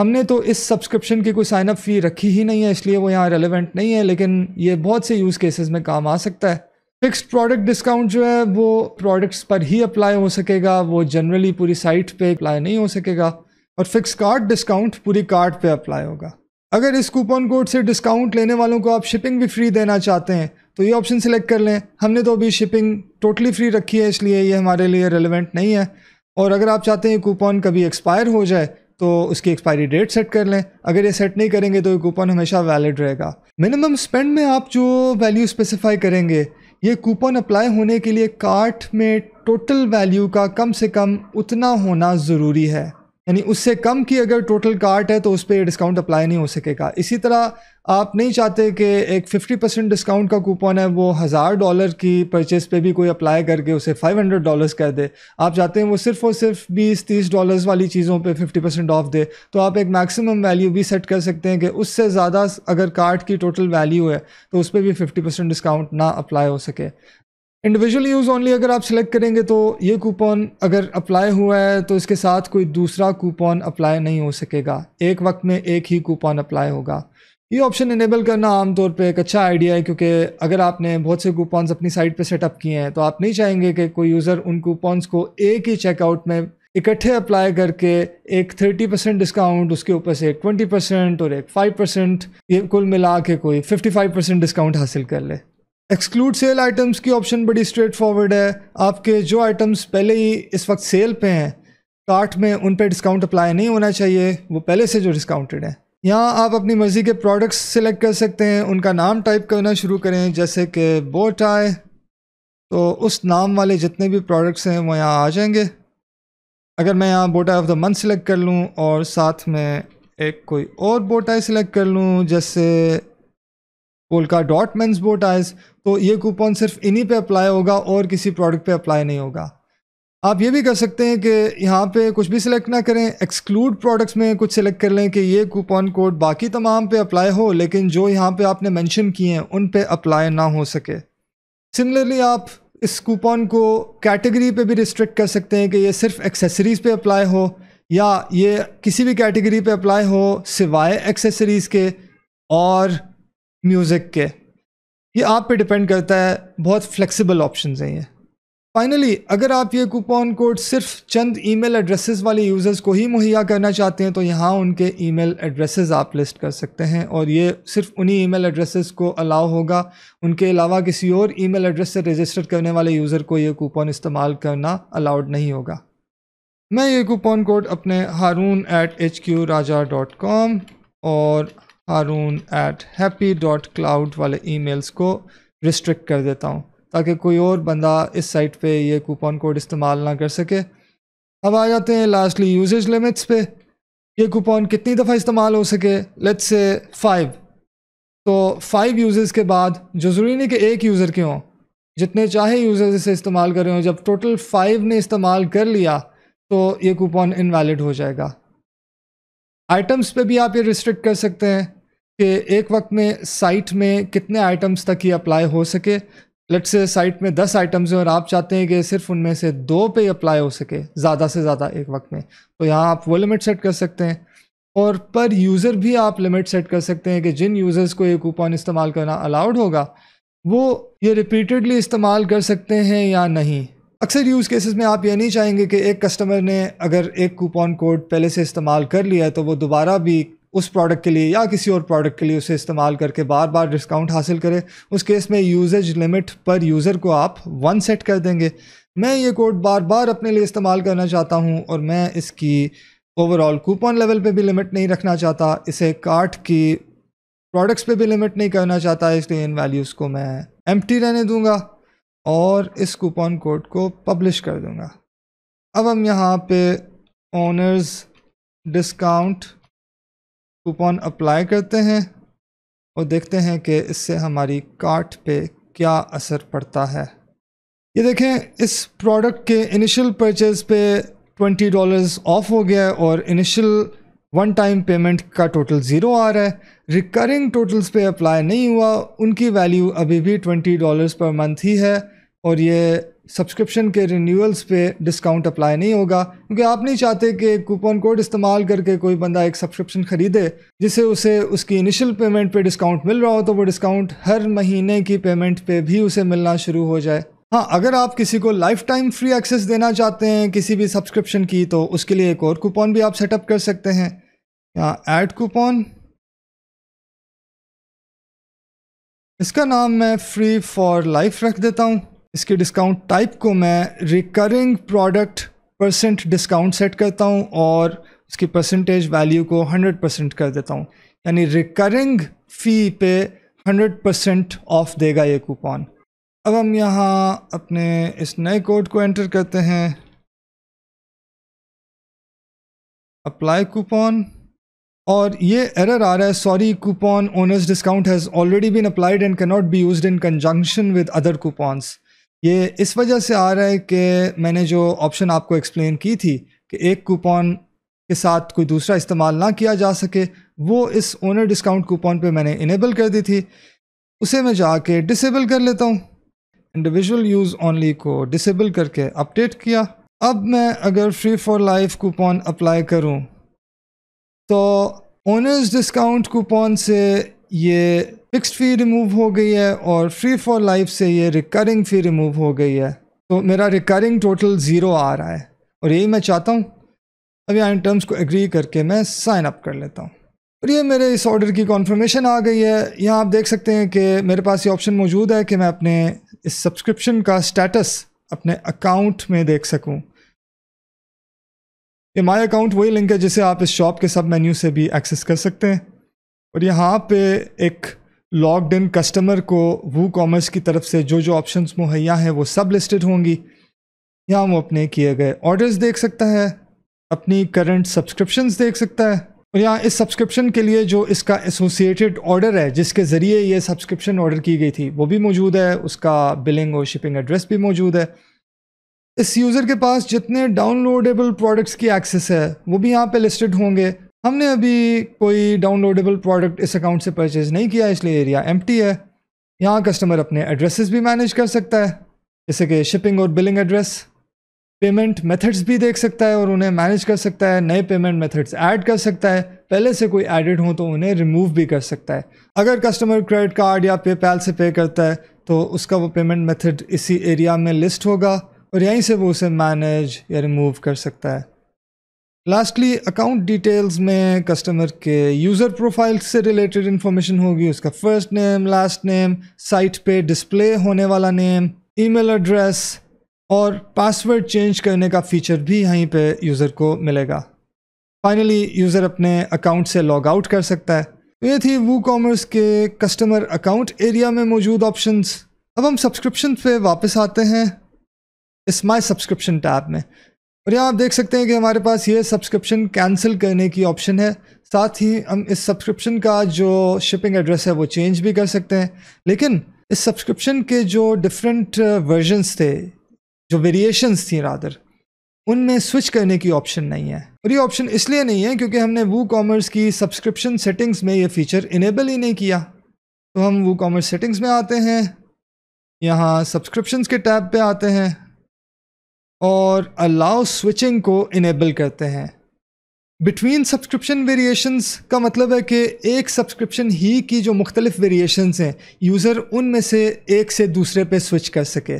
हमने तो इस सब्सक्रिप्शन की कोई साइन अप फ़ी रखी ही नहीं है, इसलिए वो यहाँ रेलिवेंट नहीं है, लेकिन ये बहुत से यूज़ केसेस में काम आ सकता है। फिक्स्ड प्रोडक्ट डिस्काउंट जो है वो प्रोडक्ट्स पर ही अप्लाई हो सकेगा, वो जनरली पूरी साइट पे अप्लाई नहीं हो सकेगा। और फिक्स्ड कार्ड डिस्काउंट पूरी कार्ड पे अप्लाई होगा। अगर इस कूपन कोड से डिस्काउंट लेने वालों को आप शिपिंग भी फ्री देना चाहते हैं तो ये ऑप्शन सिलेक्ट कर लें। हमने तो अभी शिपिंग टोटली फ्री रखी है, इसलिए ये हमारे लिए रेलिवेंट नहीं है। और अगर आप चाहते हैं कूपन कभी एक्सपायर हो जाए तो उसकी एक्सपायरी डेट सेट कर लें। अगर ये सेट नहीं करेंगे तो ये कूपन हमेशा वैलिड रहेगा। मिनिमम स्पेंड में आप जो वैल्यू स्पेसिफाई करेंगे, ये कूपन अप्लाई होने के लिए कार्ट में टोटल वैल्यू का कम से कम उतना होना ज़रूरी है, यानी उससे कम की अगर टोटल कार्ट है तो उस पर डिस्काउंट अप्लाई नहीं हो सकेगा। इसी तरह आप नहीं चाहते कि एक फिफ्टी परसेंट डिस्काउंट का कूपन है वो हज़ार डॉलर की परचेज़ पे भी कोई अप्लाई करके उसे फाइव हंड्रेड डॉलर्स कर दे। आप चाहते हैं वो सिर्फ और सिर्फ बीस तीस डॉलर्स वाली चीज़ों पे फिफ्टी परसेंट ऑफ दे, तो आप एक मैक्सिमम वैल्यू भी सेट कर सकते हैं कि उससे ज़्यादा अगर कार्ट की टोटल वैल्यू है तो उस पर भी फिफ्टी परसेंट डिस्काउंट ना अप्लाई हो सके। इंडिविजुअल यूज़ ओनली अगर आप सेलेक्ट करेंगे तो ये कूपन अगर अप्लाई हुआ है तो इसके साथ कोई दूसरा कूपन अप्लाई नहीं हो सकेगा, एक वक्त में एक ही कूपन अप्लाई होगा। ये ऑप्शन इनेबल करना आमतौर पे एक अच्छा आइडिया है, क्योंकि अगर आपने बहुत से कूपन्स अपनी साइट पे सेटअप किए हैं तो आप नहीं चाहेंगे कि कोई यूज़र उन कूपन्स को एक ही चेकआउट में इकट्ठे अप्लाई करके एक थर्टी परसेंट डिस्काउंट, उसके ऊपर से एक ट्वेंटी परसेंट और एक फाइव परसेंट, ये कुल मिला के कोई फिफ्टी फाइव परसेंट डिस्काउंट हासिल कर ले। एक्सक्लूड सेल आइटम्स की ऑप्शन बड़ी स्ट्रेट फॉरवर्ड है। आपके जो आइटम्स पहले ही इस वक्त सेल पे हैं कार्ट में, उन पर डिस्काउंट अप्लाई नहीं होना चाहिए, वो पहले से जो डिस्काउंटेड है। यहाँ आप अपनी मर्ज़ी के प्रोडक्ट्स सेलेक्ट कर सकते हैं, उनका नाम टाइप करना शुरू करें, जैसे कि बोटाई, तो उस नाम वाले जितने भी प्रोडक्ट्स हैं वो यहाँ आ जाएंगे। अगर मैं यहाँ बोटाई ऑफ द मंथ सेलेक्ट कर लूँ और साथ में एक कोई और बोटाई सेलेक्ट कर लूँ, जैसे पोलका डॉट मेंस बोटाइज, तो ये कूपन सिर्फ इन्हीं पे अप्लाई होगा और किसी प्रोडक्ट पे अप्लाई नहीं होगा। आप ये भी कर सकते हैं कि यहाँ पे कुछ भी सिलेक्ट ना करें, एक्सक्लूड प्रोडक्ट्स में कुछ सिलेक्ट कर लें कि ये कूपन कोड बाकी तमाम पे अप्लाई हो, लेकिन जो यहाँ पे आपने मेंशन किए हैं उन पे अप्लाई ना हो सके। सिमिलरली आप इस कूपन को कैटेगरी पे भी रिस्ट्रिक्ट कर सकते हैं कि ये सिर्फ एक्सेसरीज़ पे अप्लाई हो या ये किसी भी कैटेगरी पे अप्लाई हो सिवाय एक्सेसरीज़ के और म्यूज़िक के। ये आप पे डिपेंड करता है, बहुत फ्लेक्सिबल ऑप्शंस हैं ये। फाइनली अगर आप ये कूपन कोड सिर्फ चंद ईमेल एड्रेसेस वाले यूज़र्स को ही मुहैया करना चाहते हैं तो यहाँ उनके ईमेल एड्रेसेस आप लिस्ट कर सकते हैं और ये सिर्फ उन्हीं ईमेल एड्रेसेस को अलाउ होगा। उनके अलावा किसी और ईमेल एड्रेस से रजिस्टर करने वाले यूज़र को ये कूपन इस्तेमाल करना अलाउड नहीं होगा। मैं ये कूपन कोड अपने Haroon at H Q Raja dot com और Haroon at happy dot cloud वाले ईमेल्स को रिस्ट्रिक्ट कर देता हूँ ताकि कोई और बंदा इस साइट पे ये कूपन कोड इस्तेमाल ना कर सके। अब आ जाते हैं लास्टली यूजेज लिमिट्स पे। ये कूपन कितनी दफ़ा इस्तेमाल हो सके, लेट्स से फाइव। तो फाइव यूजेज़ के बाद, जो ज़रूरी नहीं कि एक यूज़र के हों, जितने चाहे यूज़र्स इसे इस्तेमाल कर रहे हों, जब टोटल फाइव ने इस्तेमाल कर लिया तो ये कूपन इनवैलिड हो जाएगा। आइटम्स पे भी आप ये रिस्ट्रिक्ट कर सकते हैं कि एक वक्त में साइट में कितने आइटम्स तक ये अप्लाई हो सके। लेट्स से साइट में दस आइटम्स हैं और आप चाहते हैं कि सिर्फ उनमें से दो पे अप्लाई हो सके ज़्यादा से ज़्यादा एक वक्त में, तो यहाँ आप वो लिमिट सेट कर सकते हैं। और पर यूज़र भी आप लिमिट सेट कर सकते हैं कि जिन यूज़र्स को ये कूपन इस्तेमाल करना अलाउड होगा वो ये रिपीटेडली इस्तेमाल कर सकते हैं या नहीं। अक्सर यूज़ केसेस में आप ये नहीं चाहेंगे कि एक कस्टमर ने अगर एक कूपन कोड पहले से इस्तेमाल कर लिया है तो वो दोबारा भी उस प्रोडक्ट के लिए या किसी और प्रोडक्ट के लिए उसे इस्तेमाल करके बार बार डिस्काउंट हासिल करें। उस केस में यूजेज लिमिट पर यूज़र को आप वन सेट कर देंगे। मैं ये कोड बार बार अपने लिए इस्तेमाल करना चाहता हूँ और मैं इसकी ओवरऑल कूपन लेवल पे भी लिमिट नहीं रखना चाहता, इसे कार्ट की प्रोडक्ट्स पे भी लिमिट नहीं करना चाहता, इसलिए इन वैल्यूज़ को मैं एम्प्टी रहने दूँगा और इस कूपन कोड को पब्लिश कर दूँगा। अब हम यहाँ पर ओनर्स डिस्काउंट कूपन अप्लाई करते हैं और देखते हैं कि इससे हमारी कार्ट पे क्या असर पड़ता है। ये देखें, इस प्रोडक्ट के इनिशियल परचेज़ पे ट्वेंटी डॉलर्स ऑफ हो गया है और इनिशियल वन टाइम पेमेंट का टोटल ज़ीरो आ रहा है। रिकरिंग टोटल्स पे अप्लाई नहीं हुआ, उनकी वैल्यू अभी भी ट्वेंटी डॉलर्स पर मंथ ही है और ये सब्सक्रिप्शन के रिन्यूअल्स पे डिस्काउंट अप्लाई नहीं होगा क्योंकि आप नहीं चाहते कि कूपन कोड इस्तेमाल करके कोई बंदा एक सब्सक्रिप्शन ख़रीदे जिसे उसे उसकी इनिशियल पेमेंट पे डिस्काउंट मिल रहा हो तो वो डिस्काउंट हर महीने की पेमेंट पे भी उसे मिलना शुरू हो जाए। हाँ, अगर आप किसी को लाइफ टाइम फ्री एक्सेस देना चाहते हैं किसी भी सब्सक्रिप्शन की तो उसके लिए एक और कूपन भी आप सेटअप कर सकते हैं। यहाँ ऐड कूपन, इसका नाम मैं फ्री फॉर लाइफ रख देता हूँ। इसके डिस्काउंट टाइप को मैं recurring product percent discount set करता हूँ और इसकी परसेंटेज वैल्यू को हंड्रेड परसेंट कर देता हूँ, यानी रिकरिंग फ़ी पे हंड्रेड परसेंट ऑफ देगा ये कूपन। अब हम यहाँ अपने इस नए कोड को एंटर करते हैं, अप्लाई कूपन, और ये एरर आ रहा है, sorry coupon owners discount has already been applied and can not be used in conjunction with other coupons. ये इस वजह से आ रहा है कि मैंने जो ऑप्शन आपको एक्सप्लेन की थी कि एक कूपन के साथ कोई दूसरा इस्तेमाल ना किया जा सके, वो इस ओनर डिस्काउंट कूपन पे मैंने इनेबल कर दी थी, उसे मैं जाके डिसेबल कर लेता हूँ। इंडिविजुअल यूज़ ओनली को डिसेबल करके अपडेट किया। अब मैं अगर free for life coupon apply करूँ तो ओनर्स डिस्काउंट कूपन से ये फिक्स्ड फ़ी रिमूव हो गई है और फ्री फॉर लाइफ से ये रिकरिंग फ़ी रिमूव हो गई है, तो मेरा रिकरिंग टोटल ज़ीरो आ रहा है और यही मैं चाहता हूँ। अब यहाँ इन टर्म्स को एग्री करके मैं साइन अप कर लेता हूँ और ये मेरे इस ऑर्डर की कॉन्फर्मेशन आ गई है। यहाँ आप देख सकते हैं कि मेरे पास ये ऑप्शन मौजूद है कि मैं अपने इस सब्सक्रिप्शन का स्टेटस अपने अकाउंट में देख सकूँ। ये माई अकाउंट वही लिंक है जिसे आप इस शॉप के सब मेन्यू से भी एक्सेस कर सकते हैं और यहाँ पे एक लॉग्ड इन कस्टमर को WooCommerce की तरफ से जो जो ऑप्शंस मुहैया हैं वो सब लिस्टेड होंगी। यहाँ वो अपने किए गए ऑर्डर्स देख सकता है, अपनी करंट सब्सक्रिप्शंस देख सकता है और यहाँ इस सब्सक्रिप्शन के लिए जो इसका एसोसिएटेड ऑर्डर है जिसके ज़रिए ये सब्सक्रिप्शन ऑर्डर की गई थी वो भी मौजूद है, उसका बिलिंग और शिपिंग एड्रेस भी मौजूद है। इस यूज़र के पास जितने डाउनलोडेबल प्रोडक्ट्स की एक्सेस है वो भी यहाँ पे लिस्टेड होंगे। हमने अभी कोई डाउनलोडेबल प्रोडक्ट इस अकाउंट से परचेज़ नहीं किया इसलिए एरिया एम्प्टी है। यहाँ कस्टमर अपने एड्रेसेस भी मैनेज कर सकता है, जैसे कि शिपिंग और बिलिंग एड्रेस, पेमेंट मेथड्स भी देख सकता है और उन्हें मैनेज कर सकता है, नए पेमेंट मेथड्स ऐड कर सकता है, पहले से कोई एडिड हो तो उन्हें रिमूव भी कर सकता है। अगर कस्टमर क्रेडिट कार्ड या पेपैल से पे करता है तो उसका वो पेमेंट मेथड इसी एरिया में लिस्ट होगा और यहीं से वो उसे मैनेज या रिमूव कर सकता है। लास्टली अकाउंट डिटेल्स में कस्टमर के यूज़र प्रोफाइल से रिलेटेड इन्फॉर्मेशन होगी, उसका first name, last name, site पे डिस्प्ले होने वाला नेम, ईमेल एड्रेस और पासवर्ड चेंज करने का फीचर भी यहीं पे यूज़र को मिलेगा। फाइनली यूज़र अपने अकाउंट से लॉग आउट कर सकता है। तो ये थी WooCommerce के कस्टमर अकाउंट एरिया में मौजूद ऑप्शंस। अब हम सब्सक्रिप्शन पे वापस आते हैं इस माई सब्सक्रिप्शन टैब में और यहाँ आप देख सकते हैं कि हमारे पास ये सब्सक्रिप्शन कैंसिल करने की ऑप्शन है। साथ ही हम इस सब्सक्रिप्शन का जो शिपिंग एड्रेस है वो चेंज भी कर सकते हैं। लेकिन इस सब्सक्रिप्शन के जो डिफरेंट वर्जन्स थे, जो वेरिएशंस थी रादर, उनमें स्विच करने की ऑप्शन नहीं है। और ये ऑप्शन इसलिए नहीं है क्योंकि हमने WooCommerce की सब्सक्रिप्शन सेटिंग्स में ये फ़ीचर इनेबल ही नहीं किया। तो हम WooCommerce सेटिंग्स में आते हैं, यहाँ सब्सक्रिप्शंस के टैब पे आते हैं और अलाउ स्विचिंग को इनेबल करते हैं। बिटवीन सब्सक्रिप्शन वेरिएशंस का मतलब है कि एक सब्सक्रिप्शन ही की जो मुख्तलिफ वेरिएशंस हैं, यूज़र उनमें से एक से दूसरे पे स्विच कर सके।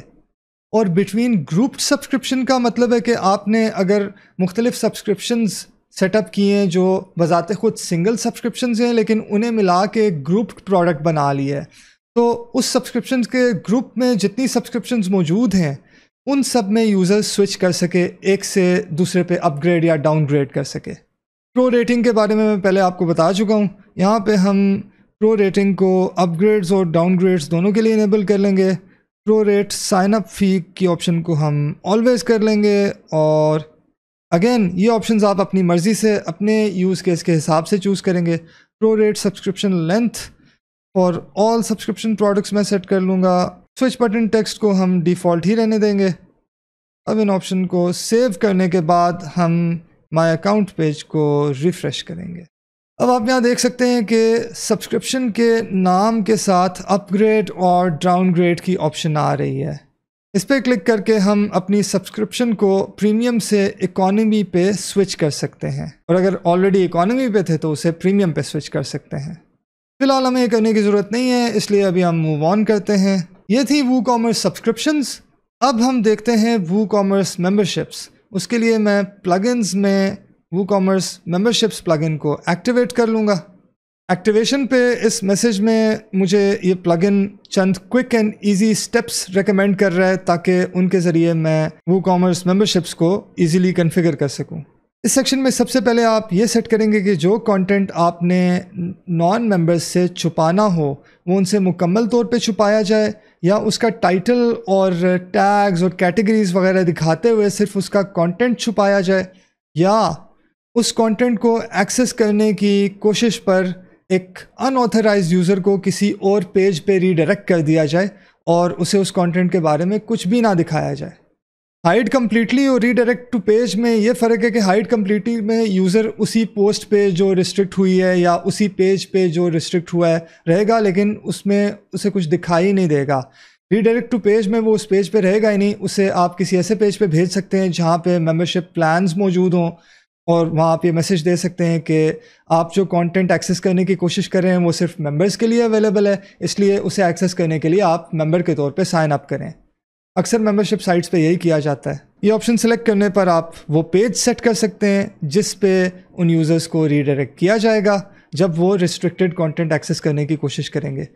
और बिटवीन ग्रुप्ड सब्सक्रिप्शन का मतलब है कि आपने अगर मुख्तलिफ सब्सक्रिप्शंस सेटअप किए हैं जो बजाते खुद सिंगल सब्सक्रिप्शंस हैं लेकिन उन्हें मिला के ग्रुप्ड प्रोडक्ट बना लिया है, तो उस सब्सक्रिप्शंस के ग्रुप में जितनी सब्सक्रिप्शंस मौजूद हैं उन सब में यूज़र स्विच कर सके, एक से दूसरे पे अपग्रेड या डाउनग्रेड कर सके। प्रो रेटिंग के बारे में मैं पहले आपको बता चुका हूँ। यहाँ पे हम प्रो रेटिंग को अपग्रेड्स और डाउनग्रेड्स दोनों के लिए इनेबल कर लेंगे। Pro rate sign up fee की ऑप्शन को हम ऑलवेज़ कर लेंगे और अगेन ये ऑप्शंस आप अपनी मर्ज़ी से अपने यूज़ केस के हिसाब से चूज़ करेंगे। Prorate subscription length for all subscription products मैं सेट कर लूँगा। स्विच बटन टेक्स्ट को हम डिफ़ॉल्ट ही रहने देंगे। अब इन ऑप्शन को सेव करने के बाद हम माय अकाउंट पेज को रिफ़्रेश करेंगे। अब आप यहाँ देख सकते हैं कि सब्सक्रिप्शन के नाम के साथ अपग्रेड और डाउनग्रेड की ऑप्शन आ रही है। इस पर क्लिक करके हम अपनी सब्सक्रिप्शन को प्रीमियम से इकॉनमी पे स्विच कर सकते हैं और अगर ऑलरेडी इकॉनमी पे थे तो उसे प्रीमियम पे स्विच कर सकते हैं। फ़िलहाल हमें ये करने की ज़रूरत नहीं है, इसलिए अभी हम मूव ऑन करते हैं। ये थी WooCommerce सब्सक्रिप्शंस। अब हम देखते हैं WooCommerce मेंबरशिप्स। उसके लिए मैं प्लगइन्स में WooCommerce मेंबरशिप्स प्लगइन को एक्टिवेट कर लूँगा। एक्टिवेशन पे इस मैसेज में मुझे ये प्लगइन चंद quick and easy steps recommend कर रहा है ताकि उनके ज़रिए मैं WooCommerce मेंबरशिप्स को ईज़िली कन्फिगर कर सकूँ। इस सेक्शन में सबसे पहले आप ये सेट करेंगे कि जो कंटेंट आपने नॉन मेंबर्स से छुपाना हो वो उनसे मुकम्मल तौर पे छुपाया जाए या उसका टाइटल और टैग्स और कैटेगरीज़ वगैरह दिखाते हुए सिर्फ उसका कंटेंट छुपाया जाए या उस कंटेंट को एक्सेस करने की कोशिश पर एक अनऑथराइज्ड यूज़र को किसी और पेज पे रीडायरेक्ट कर दिया जाए और उसे उस कंटेंट के बारे में कुछ भी ना दिखाया जाए। हाइड कम्प्लीटली और रीडायरेक्ट टू पेज में ये फ़र्क है कि हाइड कम्प्लीटली में यूज़र उसी पोस्ट पे जो रिस्ट्रिक्ट हुई है या उसी पेज पे जो रिस्ट्रिक्ट हुआ है रहेगा लेकिन उसमें उसे कुछ दिखाई नहीं देगा। रीडायरेक्ट टू पेज में वो उस पेज पे रहेगा ही नहीं, उसे आप किसी ऐसे पेज पे भेज सकते हैं जहाँ पे मेम्बरशिप प्लान्स मौजूद हों और वहाँ आप ये मैसेज दे सकते हैं कि आप जो कंटेंट एक्सेस करने की कोशिश कर रहे हैं वो सिर्फ मेम्बर्स के लिए अवेलेबल है, इसलिए उसे एक्सेस करने के लिए आप मेम्बर के तौर पर साइन अप करें। अक्सर मेंबरशिप साइट्स पे यही किया जाता है। ये ऑप्शन सेलेक्ट करने पर आप वो पेज सेट कर सकते हैं जिस पे उन यूज़र्स को रीडायरेक्ट किया जाएगा जब वो रिस्ट्रिक्टेड कंटेंट एक्सेस करने की कोशिश करेंगे।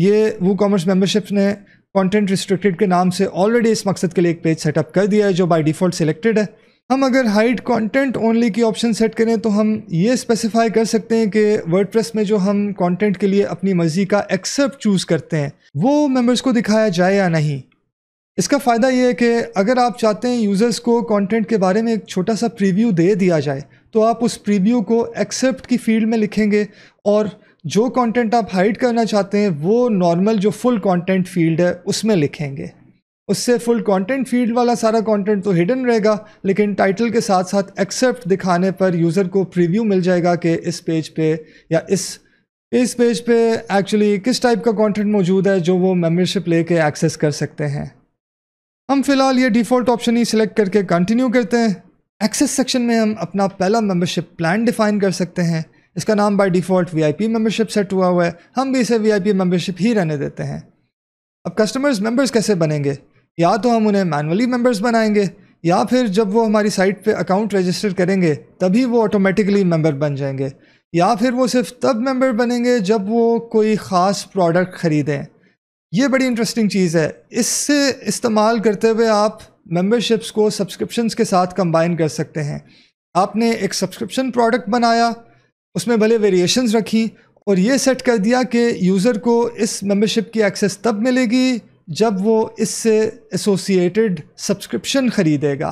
ये WooCommerce मेंबरशिप्स ने कंटेंट रिस्ट्रिक्टेड के नाम से ऑलरेडी इस मकसद के लिए एक पेज सेटअप कर दिया है जो बाय डिफ़ॉल्ट सिलेक्टेड है। हम अगर हाइड कंटेंट ओनली की ऑप्शन सेट करें तो हम ये स्पेसिफाई कर सकते हैं कि वर्डप्रेस में जो हम कंटेंट के लिए अपनी मर्जी का एक्सेप्ट चूज़ करते हैं वो मेम्बर्स को दिखाया जाए या नहीं। इसका फ़ायदा ये है कि अगर आप चाहते हैं यूज़र्स को कंटेंट के बारे में एक छोटा सा प्रीव्यू दे दिया जाए तो आप उस प्रीव्यू को एक्सेप्ट की फील्ड में लिखेंगे और जो कंटेंट आप हाइड करना चाहते हैं वो नॉर्मल जो फुल कंटेंट फील्ड है उसमें लिखेंगे। उससे फुल कंटेंट फील्ड वाला सारा कंटेंट तो हिडन रहेगा लेकिन टाइटल के साथ साथ एक्सेप्ट दिखाने पर यूज़र को प्रीव्यू मिल जाएगा कि इस पेज पर या इस इस पेज पर एक्चुअली किस टाइप का कॉन्टेंट मौजूद है जो वो मेम्बरशिप ले कर एक्सेस कर सकते हैं। हम फिलहाल ये डिफ़ॉल्ट ऑप्शन ही सिलेक्ट करके कंटिन्यू करते हैं। एक्सेस सेक्शन में हम अपना पहला मेंबरशिप प्लान डिफ़ाइन कर सकते हैं। इसका नाम by default VIP membership set हुआ हुआ है, हम भी इसे वीआईपी मेंबरशिप ही रहने देते हैं। अब कस्टमर्स मेंबर्स कैसे बनेंगे, या तो हम उन्हें मैनुअली मेंबर्स बनाएंगे या फिर जब वो हमारी साइट पे अकाउंट रजिस्टर करेंगे तभी वो ऑटोमेटिकली मेंबर बन जाएंगे, या फिर वो सिर्फ तब मेंबर बनेंगे जब वो कोई ख़ास प्रोडक्ट ख़रीदें। ये बड़ी इंटरेस्टिंग चीज़ है, इससे इस्तेमाल करते हुए आप मेंबरशिप्स को सब्सक्रिप्शंस के साथ कंबाइन कर सकते हैं। आपने एक सब्सक्रिप्शन प्रोडक्ट बनाया, उसमें भले वेरिएशंस रखी और ये सेट कर दिया कि यूज़र को इस मेंबरशिप की एक्सेस तब मिलेगी जब वो इससे एसोसिएटेड सब्सक्रिप्शन ख़रीदेगा।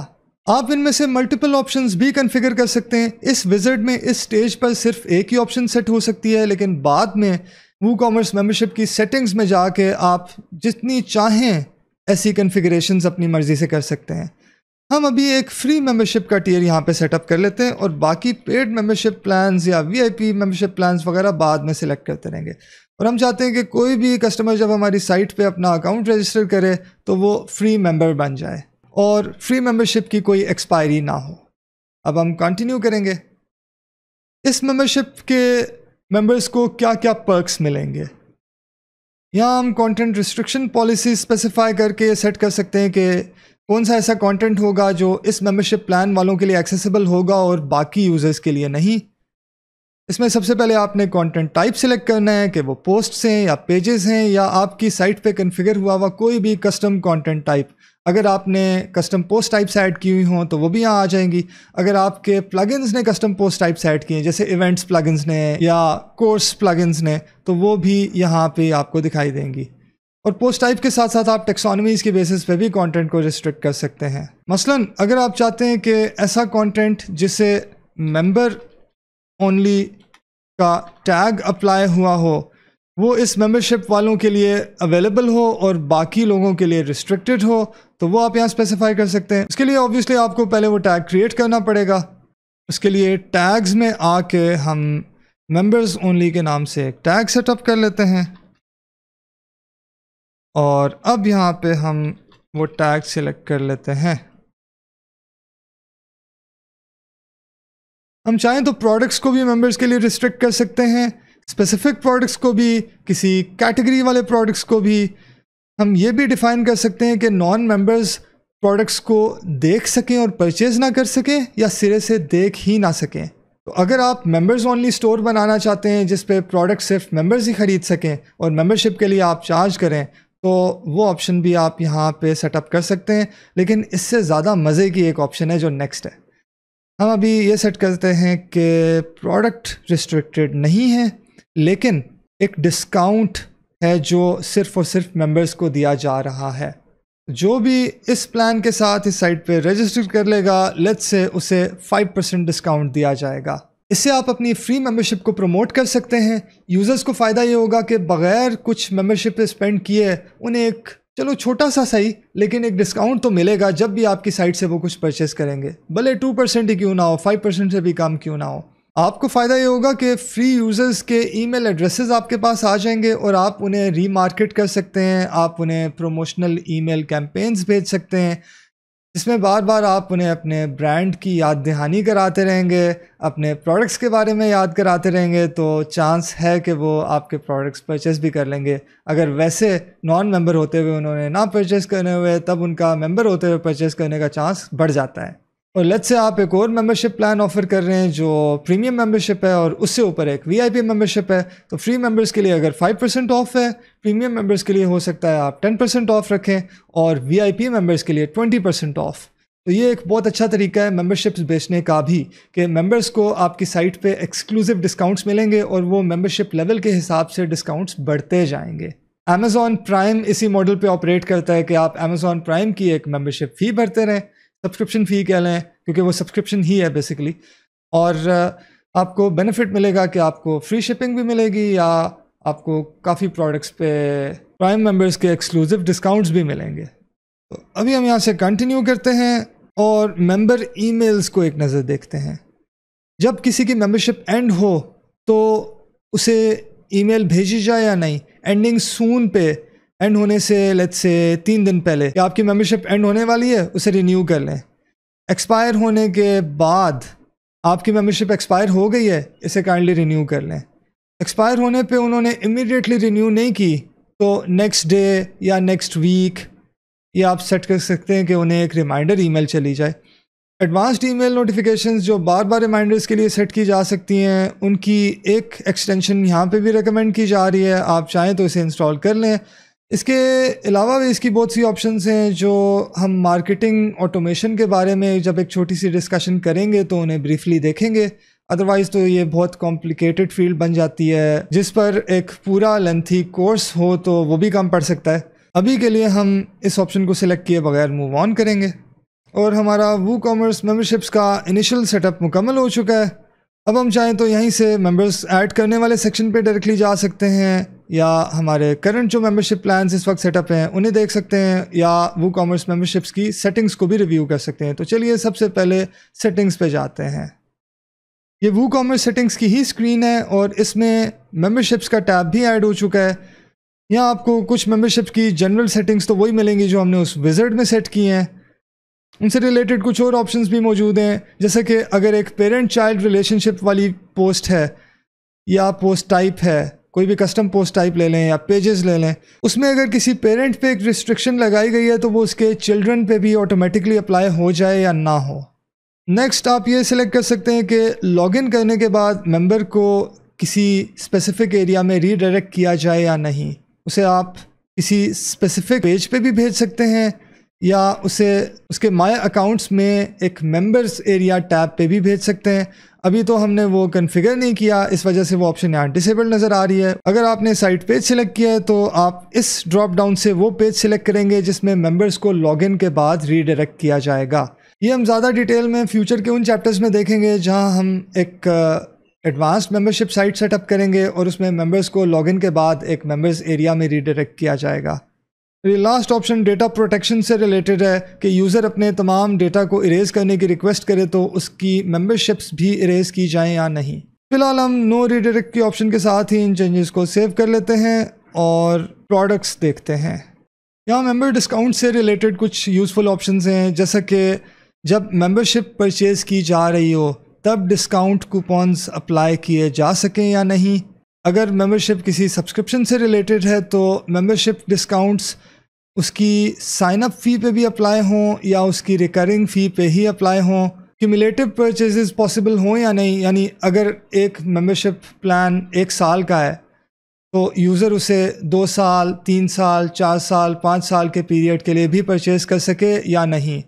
आप इनमें से मल्टीपल ऑप्शंस भी कॉन्फ़िगर कर सकते हैं। इस विज़ार्ड में इस स्टेज पर सिर्फ एक ही ऑप्शन सेट हो सकती है, लेकिन बाद में WooCommerce मेंबरशिप की सेटिंग्स में जाके आप जितनी चाहें ऐसी कॉन्फ़िगरेशंस अपनी मर्ज़ी से कर सकते हैं। हम अभी एक फ्री मेंबरशिप का टियर यहाँ पे सेटअप कर लेते हैं और बाकी पेड मेंबरशिप प्लान्स या वीआईपी मेंबरशिप प्लान्स वगैरह बाद में सिलेक्ट करते रहेंगे। और हम चाहते हैं कि कोई भी कस्टमर जब हमारी साइट पे अपना अकाउंट रजिस्टर करे तो वो फ्री मेंबर बन जाए और फ्री मेंबरशिप की कोई एक्सपायरी ना हो। अब हम कंटिन्यू करेंगे। इस मेंबरशिप के मेंबर्स को क्या क्या पर्क्स मिलेंगे, यहाँ हम कंटेंट रिस्ट्रिक्शन पॉलिसी स्पेसिफाई करके सेट कर सकते हैं कि कौन सा ऐसा कंटेंट होगा जो इस मेंबरशिप प्लान वालों के लिए एक्सेसिबल होगा और बाकी यूज़र्स के लिए नहीं। इसमें सबसे पहले आपने कंटेंट टाइप सिलेक्ट करना है कि वो पोस्ट्स हैं या पेजेस हैं या आपकी साइट पे कॉन्फ़िगर हुआ हुआ कोई भी कस्टम कंटेंट टाइप। अगर आपने कस्टम पोस्ट टाइप्स ऐड की हुई हों तो वो भी यहाँ आ जाएंगी। अगर आपके प्लगइन्स ने कस्टम पोस्ट टाइप्स ऐड किए हैं जैसे इवेंट्स प्लगइन्स ने या कोर्स प्लगइन्स ने तो वो भी यहाँ पे आपको दिखाई देंगी। और पोस्ट टाइप के साथ साथ आप टेक्सोनॉमीज़ के बेसिस पे भी कंटेंट को रिस्ट्रिक्ट कर सकते हैं। मसलन अगर आप चाहते हैं कि ऐसा कंटेंट जिसे मेंबर ओनली का टैग अप्लाई हुआ हो वो इस मेंबरशिप वालों के लिए अवेलेबल हो और बाकी लोगों के लिए रिस्ट्रिक्टेड हो तो वो आप यहाँ स्पेसिफाई कर सकते हैं। उसके लिए ऑब्वियसली आपको पहले वो टैग क्रिएट करना पड़ेगा। उसके लिए टैग्स में आके हम मेंबर्स ओनली के नाम से एक टैग सेटअप कर लेते हैं और अब यहाँ पे हम वो टैग सिलेक्ट कर लेते हैं। हम चाहें तो प्रोडक्ट्स को भी मेंबर्स के लिए रिस्ट्रिक्ट कर सकते हैं, स्पेसिफिक प्रोडक्ट्स को भी, किसी कैटेगरी वाले प्रोडक्ट्स को भी। हम ये भी डिफ़ाइन कर सकते हैं कि नॉन मेंबर्स प्रोडक्ट्स को देख सकें और परचेज़ ना कर सकें या सिरे से देख ही ना सकें। तो अगर आप मेंबर्स ओनली स्टोर बनाना चाहते हैं जिस पे प्रोडक्ट सिर्फ मेंबर्स ही ख़रीद सकें और मेंबरशिप के लिए आप चार्ज करें तो वो ऑप्शन भी आप यहाँ पे सेटअप कर सकते हैं। लेकिन इससे ज़्यादा मज़े की एक ऑप्शन है जो नेक्स्ट है। हम अभी ये सेट करते हैं कि प्रोडक्ट रिस्ट्रिक्टेड नहीं है लेकिन एक डिस्काउंट है जो सिर्फ़ और सिर्फ मेंबर्स को दिया जा रहा है। जो भी इस प्लान के साथ इस साइट पे रजिस्टर कर लेगा लेट्स से उसे फाइव परसेंट डिस्काउंट दिया जाएगा। इससे आप अपनी फ्री मेंबरशिप को प्रमोट कर सकते हैं। यूज़र्स को फ़ायदा ये होगा कि बग़ैर कुछ मेंबरशिप स्पेंड किए उन्हें एक चलो छोटा सा सही लेकिन एक डिस्काउंट तो मिलेगा जब भी आपकी साइट से वो कुछ परचेज़ करेंगे, भले टू परसेंट ही क्यों ना हो, फाइव परसेंट से भी कम क्यों ना हो। आपको फ़ायदा ये होगा कि फ़्री यूज़र्स के ईमेल एड्रेसेस आपके पास आ जाएंगे और आप उन्हें रीमार्केट कर सकते हैं। आप उन्हें प्रोमोशनल ईमेल कैंपेन्स भेज सकते हैं जिसमें बार बार आप उन्हें अपने ब्रांड की याद दहानी कराते रहेंगे, अपने प्रोडक्ट्स के बारे में याद कराते रहेंगे तो चांस है कि वो आपके प्रोडक्ट्स परचेज़ भी कर लेंगे। अगर वैसे नॉन मेंबर होते हुए उन्होंने ना परचेज़ करने हुए तब उनका मेंबर होते हुए परचेज़ करने का चांस बढ़ जाता है। और लेट्स से आप एक और मेंबरशिप प्लान ऑफ़र कर रहे हैं जो प्रीमियम मेंबरशिप है और उससे ऊपर एक वीआईपी मेंबरशिप है तो फ्री मेंबर्स के लिए अगर फाइव परसेंट ऑफ़ है, प्रीमियम मेंबर्स के लिए हो सकता है आप टेन परसेंट ऑफ़ रखें और वीआईपी मेंबर्स के लिए ट्वेंटी परसेंट ऑफ़। तो ये एक बहुत अच्छा तरीका है मेंबरशिप्स बेचने का भी कि मेंबर्स को आपकी साइट पे एक्सक्लूसिव डिस्काउंट्स मिलेंगे और वो मेंबरशिप लेवल के हिसाब से डिस्काउंट्स बढ़ते जाएंगे। अमेज़ॉन प्राइम इसी मॉडल पे ऑपरेट करता है कि आप अमेज़ॉन प्राइम की एक मेंबरशिप फ़ी भरते रहें, सब्सक्रिप्शन फ़ी कह लें क्योंकि वो सब्सक्रिप्शन ही है बेसिकली, और आपको बेनिफिट मिलेगा कि आपको फ्री शिपिंग भी मिलेगी या आपको काफ़ी प्रोडक्ट्स पे प्राइम मेंबर्स के एक्सक्लूसिव डिस्काउंट्स भी मिलेंगे। तो अभी हम यहाँ से कंटिन्यू करते हैं और मेंबर ईमेल्स को एक नज़र देखते हैं। जब किसी की मेंबरशिप एंड हो तो उसे ईमेल भेजी जाए या नहीं, एंडिंग सून पे एंड होने से लेट्स से तीन दिन पहले या आपकी मेम्बरशिप एंड होने वाली है उसे रिन्यू कर लें। एक्सपायर होने के बाद आपकी मेम्बरशिप एक्सपायर हो गई है, इसे काइंडली रिन्यू कर लें। एक्सपायर होने पे उन्होंने इमीडिएटली रिन्यू नहीं की तो नेक्स्ट डे या नेक्स्ट वीक ये आप सेट कर सकते हैं कि उन्हें एक रिमाइंडर ईमेल चली जाए। एडवांस्ड ईमेल नोटिफिकेशंस जो बार बार रिमाइंडर्स के लिए सेट की जा सकती हैं, उनकी एक एक्सटेंशन यहाँ पे भी रेकमेंड की जा रही है, आप चाहें तो इसे इंस्टॉल कर लें। इसके अलावा भी इसकी बहुत सी ऑप्शंस हैं जो हम मार्केटिंग ऑटोमेशन के बारे में जब एक छोटी सी डिस्कशन करेंगे तो उन्हें ब्रीफली देखेंगे, अदरवाइज़ तो ये बहुत कॉम्प्लिकेटेड फील्ड बन जाती है जिस पर एक पूरा लेंथी कोर्स हो तो वो भी काम पड़ सकता है। अभी के लिए हम इस ऑप्शन को सिलेक्ट किए बगैर मूव ऑन करेंगे और हमारा WooCommerce मेम्बरशिप्स का इनिशियल सेटअप मुकम्मल हो चुका है। अब हम चाहें तो यहीं से मेंबर्स ऐड करने वाले सेक्शन पे डायरेक्टली जा सकते हैं या हमारे करंट जो मेंबरशिप प्लान्स इस वक्त सेटअप हैं उन्हें देख सकते हैं या WooCommerce मेम्बरशिप्स की सेटिंग्स को भी रिव्यू कर सकते हैं। तो चलिए सबसे पहले सेटिंग्स पे जाते हैं। ये WooCommerce सेटिंग्स की ही स्क्रीन है और इसमें मेम्बरशिप्स का टैब भी ऐड हो चुका है। यहाँ आपको कुछ मेम्बरशिप की जनरल सेटिंग्स तो वही मिलेंगी जो हमने उस विजिट में सेट की हैं, उनसे रिलेटेड कुछ और ऑप्शंस भी मौजूद हैं, जैसे कि अगर एक पेरेंट चाइल्ड रिलेशनशिप वाली पोस्ट है या पोस्ट टाइप है, कोई भी कस्टम पोस्ट टाइप ले लें या पेजेस ले लें, उसमें अगर किसी पेरेंट पे एक रिस्ट्रिक्शन लगाई गई है तो वो उसके चिल्ड्रन पे भी ऑटोमेटिकली अप्लाई हो जाए या ना हो। नेक्स्ट आप ये सिलेक्ट कर सकते हैं कि लॉगिन करने के बाद मेंबर को किसी स्पेसिफिक एरिया में रीडायरेक्ट किया जाए या नहीं, उसे आप किसी स्पेसिफिक पेज पे भी भेज सकते हैं या उसे उसके माय अकाउंट्स में एक मेंबर्स एरिया टैब पे भी भेज सकते हैं। अभी तो हमने वो कॉन्फ़िगर नहीं किया, इस वजह से वो ऑप्शन यहाँ डिसेबल नज़र आ रही है। अगर आपने साइट पेज सिलेक्ट किया है तो आप इस ड्रॉप डाउन से वो पेज सिलेक्ट करेंगे जिसमें मेंबर्स को लॉगिन के बाद रीडायरेक्ट किया जाएगा। ये हम ज़्यादा डिटेल में फ्यूचर के उन चैप्टर्स में देखेंगे जहाँ हम एक एडवांस्ड मेंबरशिप साइट सेटअप करेंगे और उसमें मेंबर्स को लॉगिन के बाद एक मेंबर्स एरिया में रीडायरेक्ट किया जाएगा। ये लास्ट ऑप्शन डेटा प्रोटेक्शन से रिलेटेड है कि यूज़र अपने तमाम डेटा को इरेज करने की रिक्वेस्ट करे तो उसकी मेंबरशिप्स भी इरेज की जाएं या नहीं। फिलहाल हम नो रीडायरेक्ट के ऑप्शन के साथ ही इन चेंजेस को सेव कर लेते हैं और प्रोडक्ट्स देखते हैं। यहाँ मेंबर डिस्काउंट से रिलेटेड कुछ यूज़फुल ऑप्शंस हैं, जैसा कि जब मेंबरशिप परचेज़ की जा रही हो तब डिस्काउंट कूपन्स अप्लाई किए जा सकें या नहीं। अगर मेंबरशिप किसी सब्सक्रिप्शन से रिलेटेड है तो मेंबरशिप डिस्काउंट्स उसकी साइनअप फ़ी पे भी अप्लाई हों या उसकी रिकरिंग फ़ी पे ही अप्लाई हों। क्यूमुलेटिव परचेजेस पॉसिबल हों या नहीं, यानी अगर एक मेंबरशिप प्लान एक साल का है तो यूज़र उसे दो साल तीन साल चार साल पाँच साल के पीरियड के लिए भी परचेज़ कर सके या नहीं।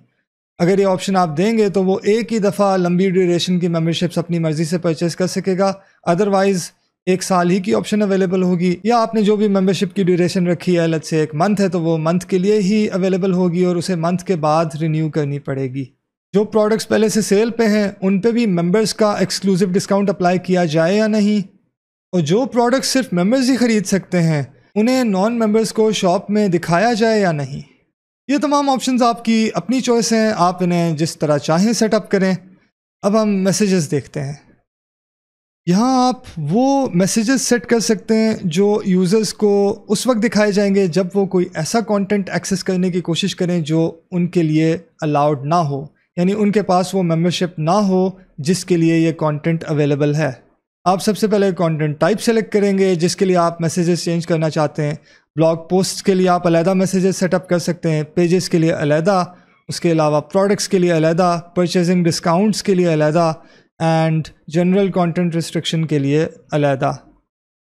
अगर ये ऑप्शन आप देंगे तो वो एक ही दफ़ा लंबी ड्यूरेशन की मेंबरशिप्स अपनी मर्ज़ी से परचेज़ कर सकेगा, अदरवाइज़ एक साल ही की ऑप्शन अवेलेबल होगी। या आपने जो भी मेंबरशिप की ड्यूरेशन रखी है, लेट्स से एक मंथ है, तो वो मंथ के लिए ही अवेलेबल होगी और उसे मंथ के बाद रिन्यू करनी पड़ेगी। जो प्रोडक्ट्स पहले से सेल पे हैं उन पे भी मेंबर्स का एक्सक्लूसिव डिस्काउंट अप्लाई किया जाए या नहीं, और जो प्रोडक्ट्स सिर्फ मेंबर्स ही ख़रीद सकते हैं उन्हें नॉन मेंबर्स को शॉप में दिखाया जाए या नहीं। ये तमाम ऑप्शंस आपकी अपनी चॉइस हैं, आप इन्हें जिस तरह चाहें सेटअप करें। अब हम मैसेजेस देखते हैं। यहाँ आप वो मैसेजेस सेट कर सकते हैं जो यूज़र्स को उस वक्त दिखाए जाएंगे जब वो कोई ऐसा कंटेंट एक्सेस करने की कोशिश करें जो उनके लिए अलाउड ना हो, यानी उनके पास वो मेंबरशिप ना हो जिसके लिए ये कंटेंट अवेलेबल है। आप सबसे पहले कंटेंट टाइप सेलेक्ट करेंगे जिसके लिए आप मैसेजेस चेंज करना चाहते हैं। ब्लॉग पोस्ट्स के लिए आप अलहदा मैसेजेस सेटअप कर सकते हैं, पेजेस के लिए अलहदा, उसके अलावा प्रोडक्ट्स के लिए अलहदा, परचेजिंग डिस्काउंट्स के लिए अलहदा एंड जनरल कंटेंट रिस्ट्रिक्शन के लिए अलहदा।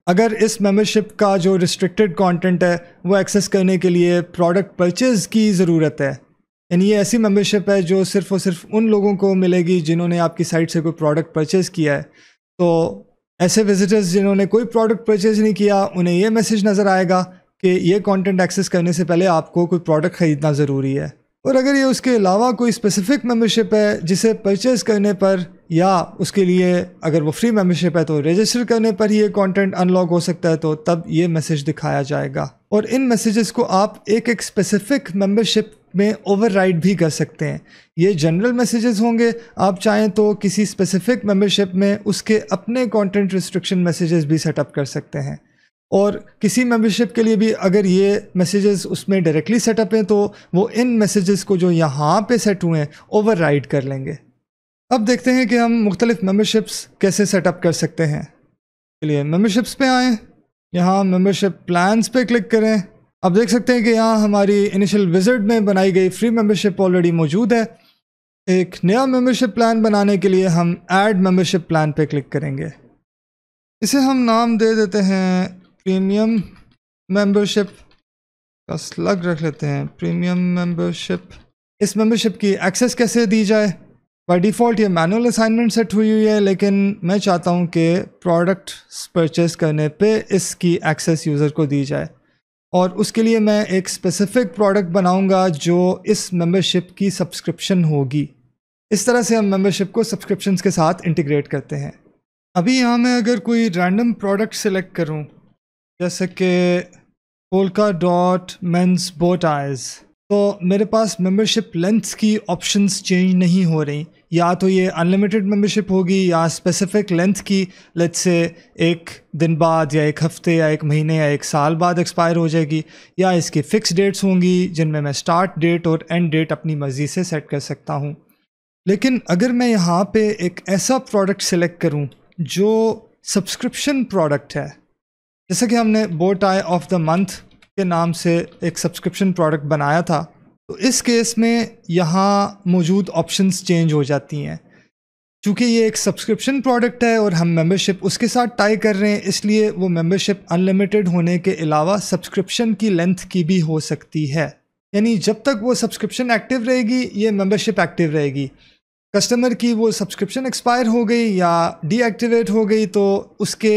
अगर इस मेंबरशिप का जो रिस्ट्रिक्टेड कंटेंट है वो एक्सेस करने के लिए प्रोडक्ट परचेज़ की ज़रूरत है, यानी ये ऐसी मेंबरशिप है जो सिर्फ़ और सिर्फ उन लोगों को मिलेगी जिन्होंने आपकी साइट से कोई प्रोडक्ट परचेज़ किया है, तो ऐसे विजिटर्स जिन्होंने कोई प्रोडक्ट परचेज़ नहीं किया उन्हें ये मैसेज नज़र आएगा कि ये कंटेंट एक्सेस करने से पहले आपको कोई प्रोडक्ट ख़रीदना ज़रूरी है। और अगर ये उसके अलावा कोई स्पेसिफिक मेंबरशिप है जिसे परचेज़ करने पर या उसके लिए अगर वो फ्री मेंबरशिप है तो रजिस्टर करने पर ही ये कंटेंट अनलॉक हो सकता है, तो तब ये मैसेज दिखाया जाएगा। और इन मैसेजेस को आप एक एक स्पेसिफिक मेंबरशिप में ओवरराइड भी कर सकते हैं। ये जनरल मैसेजेस होंगे, आप चाहें तो किसी स्पेसिफिक मेंबरशिप में उसके अपने कंटेंट रिस्ट्रिक्शन मैसेजेस भी सेटअप कर सकते हैं। और किसी मेंबरशिप के लिए भी अगर ये मैसेजेस उसमें डायरेक्टली सेटअप हैं तो वो इन मैसेजेस को जो यहाँ पे सेट हुए हैं ओवरराइड कर लेंगे। अब देखते हैं कि हम मुख्तलिफ मेंबरशिप्स कैसे सेटअप कर सकते हैं। चलिए मेंबरशिप्स पे आएँ, यहाँ मेंबरशिप प्लान्स पे क्लिक करें। अब देख सकते हैं कि यहाँ हमारी इनिशियल विजिट में बनाई गई फ्री मेंबरशिप ऑलरेडी मौजूद है। एक नया मेंबरशिप प्लान बनाने के लिए हम ऐड मेंबरशिप प्लान पे क्लिक करेंगे। इसे हम नाम दे देते हैं प्रीमियम मेंबरशिप का स्लग रख लेते हैं, प्रीमियम मेंबरशिप। इस मेंबरशिप की एक्सेस कैसे दी जाए? बाय डिफ़ॉल्ट ये मैनुअल असाइनमेंट सेट हुई हुई है, लेकिन मैं चाहता हूँ कि प्रोडक्ट परचेस करने पे इसकी एक्सेस यूज़र को दी जाए और उसके लिए मैं एक स्पेसिफिक प्रोडक्ट बनाऊँगा जो इस मेंबरशिप की सब्सक्रिप्शन होगी। इस तरह से हम मेंबरशिप को सब्सक्रिप्शंस के साथ इंटीग्रेट करते हैं। अभी यहाँ मैं अगर कोई रैंडम प्रोडक्ट सेलेक्ट करूँ जैसे कि polka dot men's boat eyes, तो मेरे पास मेंबरशिप लेंथ्स की ऑप्शंस चेंज नहीं हो रही, या तो ये अनलिमिटेड मेंबरशिप होगी या स्पेसिफिक लेंथ की लेट्स से एक दिन बाद या एक हफ्ते या एक महीने या एक साल बाद एक्सपायर हो जाएगी, या इसकी फ़िक्स डेट्स होंगी जिनमें मैं स्टार्ट डेट और एंड डेट अपनी मर्ज़ी से सेट कर सकता हूँ। लेकिन अगर मैं यहाँ पे एक ऐसा प्रोडक्ट सेलेक्ट करूँ जो सब्सक्रिप्शन प्रोडक्ट है, जैसे कि हमने बो टाई ऑफ द मंथ के नाम से एक सब्सक्रिप्शन प्रोडक्ट बनाया था, तो इस केस में यहाँ मौजूद ऑप्शंस चेंज हो जाती हैं। चूँकि ये एक सब्सक्रिप्शन प्रोडक्ट है और हम मेंबरशिप उसके साथ टाई कर रहे हैं, इसलिए वो मेंबरशिप अनलिमिटेड होने के अलावा सब्सक्रिप्शन की लेंथ की भी हो सकती है। यानी जब तक वो सब्सक्रिप्शन एक्टिव रहेगी ये मेंबरशिप एक्टिव रहेगी, कस्टमर की वो सब्सक्रिप्शन एक्सपायर हो गई या डीएक्टिवेट हो गई तो उसके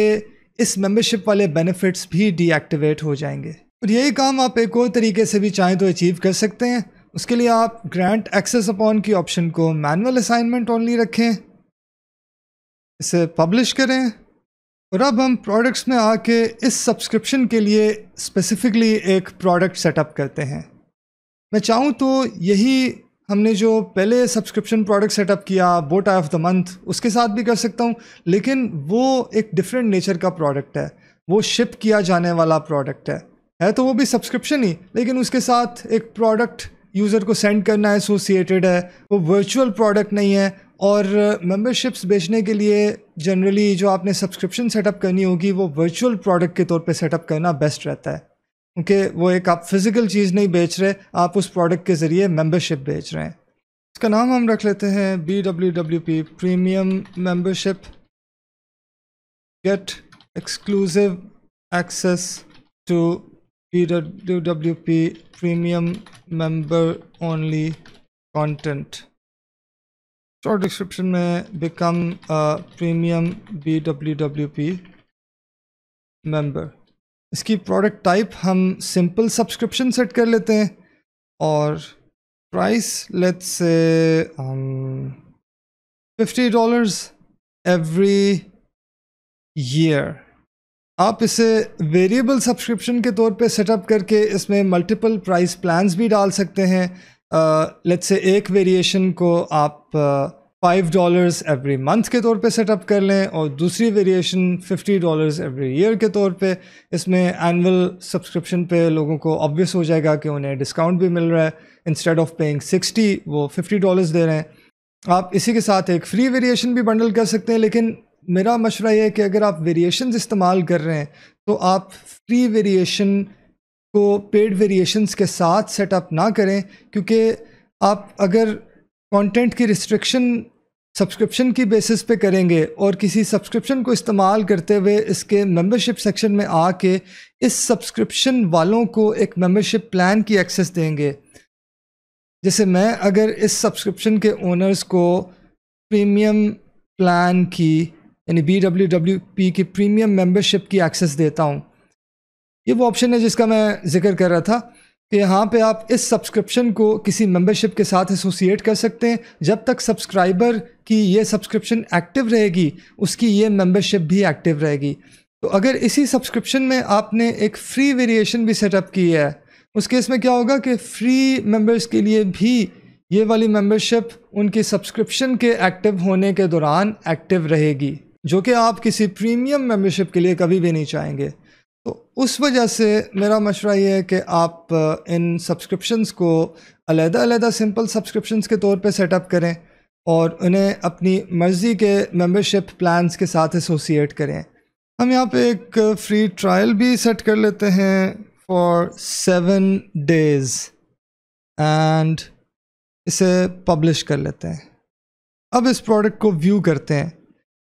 इस मेंबरशिप वाले बेनिफिट्स भी डीएक्टिवेट हो जाएंगे। और यही काम आप एक और तरीके से भी चाहें तो अचीव कर सकते हैं। उसके लिए आप ग्रांट एक्सेस अपॉन की ऑप्शन को मैनुअल असाइनमेंट ओनली रखें, इसे पब्लिश करें और अब हम प्रोडक्ट्स में आके इस सब्सक्रिप्शन के लिए स्पेसिफिकली एक प्रोडक्ट सेटअप करते हैं। मैं चाहूँ तो यही हमने जो पहले सब्सक्रिप्शन प्रोडक्ट सेटअप किया बोट ऑफ द मंथ उसके साथ भी कर सकता हूँ, लेकिन वो एक डिफरेंट नेचर का प्रोडक्ट है, वो शिप किया जाने वाला प्रोडक्ट है है तो वो भी सब्सक्रिप्शन ही, लेकिन उसके साथ एक प्रोडक्ट यूज़र को सेंड करना एसोसिएटेड है, वो वर्चुअल प्रोडक्ट नहीं है। और मेंबरशिप्स बेचने के लिए जनरली जो आपने सब्सक्रिप्शन सेटअप करनी होगी वो वर्चुअल प्रोडक्ट के तौर पे सेटअप करना बेस्ट रहता है, क्योंकि वो एक आप फिज़िकल चीज़ नहीं बेच रहे, आप उस प्रोडक्ट के ज़रिए मेंबरशिप बेच रहे हैं। इसका नाम हम रख लेते हैं B W W P premium membership get exclusive access to B W W P premium member only content. Short description में become premium B W W P member. इसकी प्रोडक्ट टाइप हम सिंपल सब्सक्रिप्शन सेट कर लेते हैं और price let's say fifty dollars every year. आप इसे वेरिएबल सब्सक्रिप्शन के तौर पे सेटअप करके इसमें मल्टीपल प्राइस प्लान्स भी डाल सकते हैं। लेट्स से एक वेरिएशन को आप फाइव डॉलर्स एवरी मंथ के तौर पे सेटअप कर लें और दूसरी variation fifty dollars every year के तौर पे। इसमें एनुअल सब्सक्रिप्शन पे लोगों को ऑब्वियस हो जाएगा कि उन्हें डिस्काउंट भी मिल रहा है, इंस्टेड ऑफ पेइंग सिक्सटी वो फिफ्टी डॉलर्स दे रहे हैं। आप इसी के साथ एक फ्री वेरिएशन भी बंडल कर सकते हैं, लेकिन मेरा मशवरा यह है कि अगर आप वेरिएशंस इस्तेमाल कर रहे हैं तो आप फ्री वेरिएशन को पेड वेरिएशंस के साथ सेटअप ना करें, क्योंकि आप अगर कंटेंट की रिस्ट्रिक्शन सब्सक्रिप्शन की बेसिस पे करेंगे और किसी सब्सक्रिप्शन को इस्तेमाल करते हुए इसके मेंबरशिप सेक्शन में आके इस सब्सक्रिप्शन वालों को एक मेंबरशिप प्लान की एक्सेस देंगे। जैसे मैं अगर इस सब्सक्रिप्शन के ओनर्स को प्रीमियम प्लान की यानी बी डब्ल्यू डब्ल्यू पी की प्रीमियम मेंबरशिप की एक्सेस देता हूँ, ये वो ऑप्शन है जिसका मैं जिक्र कर रहा था कि यहाँ पे आप इस सब्सक्रिप्शन को किसी मेंबरशिप के साथ एसोसिएट कर सकते हैं। जब तक सब्सक्राइबर की ये सब्सक्रिप्शन एक्टिव रहेगी उसकी ये मेंबरशिप भी एक्टिव रहेगी। तो अगर इसी सब्सक्रिप्शन में आपने एक फ्री वेरिएशन भी सेटअप की है उस केस में क्या होगा कि फ्री मेंबर्स के लिए भी ये वाली मेंबरशिप उनकी सब्सक्रिप्शन के एक्टिव होने के दौरान एक्टिव रहेगी, जो कि आप किसी प्रीमियम मेंबरशिप के लिए कभी भी नहीं चाहेंगे। तो उस वजह से मेरा मशवरा ये है कि आप इन सब्सक्रिप्शंस को अलग अलग सिंपल सब्सक्रिप्शंस के तौर पे सेटअप करें और उन्हें अपनी मर्ज़ी के मेंबरशिप प्लान्स के साथ एसोसिएट करें। हम यहाँ पे एक फ्री ट्रायल भी सेट कर लेते हैं फॉर सेवन डेज़ एंड इसे पब्लिश कर लेते हैं। अब इस प्रोडक्ट को व्यू करते हैं।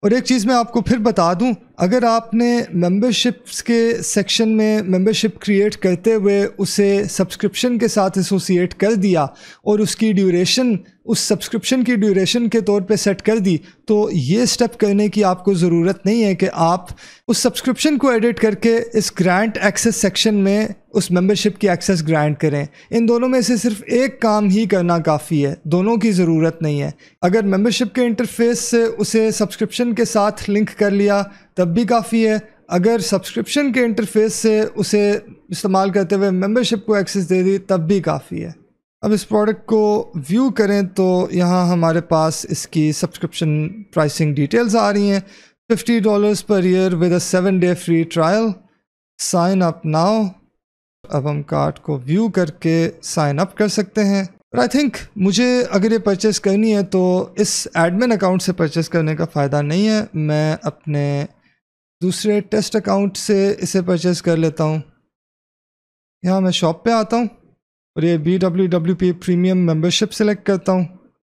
और एक चीज़ मैं आपको फिर बता दूं, अगर आपने मेंबरशिप्स के सेक्शन में मेंबरशिप क्रिएट करते हुए उसे सब्सक्रिप्शन के साथ एसोसिएट कर दिया और उसकी ड्यूरेशन उस सब्सक्रिप्शन की ड्यूरेशन के तौर पे सेट कर दी, तो ये स्टेप करने की आपको ज़रूरत नहीं है कि आप उस सब्सक्रिप्शन को एडिट करके इस ग्रांट एक्सेस सेक्शन में उस मेंबरशिप की एक्सेस ग्रांट करें। इन दोनों में से सिर्फ एक काम ही करना काफ़ी है, दोनों की ज़रूरत नहीं है। अगर मेंबरशिप के इंटरफेस से उसे सब्सक्रिप्शन के साथ लिंक कर लिया तब भी काफ़ी है, अगर सब्सक्रिप्शन के इंटरफेस से उसे इस्तेमाल करते हुए मेंबरशिप को एक्सेस दे दी तब भी काफ़ी है। अब इस प्रोडक्ट को व्यू करें तो यहाँ हमारे पास इसकी सब्सक्रिप्शन प्राइसिंग डिटेल्स आ रही हैं, fifty dollars per year with a seven day free trial, sign up now. अब हम कार्ट को व्यू करके साइन अप कर सकते हैं। आई थिंक मुझे अगर ये परचेस करनी है तो इस एडमिन अकाउंट से परचेस करने का फ़ायदा नहीं है, मैं अपने दूसरे टेस्ट अकाउंट से इसे परचेस कर लेता हूँ। यहाँ मैं शॉप पे आता हूँ और ये B W W P premium membership select करता हूँ।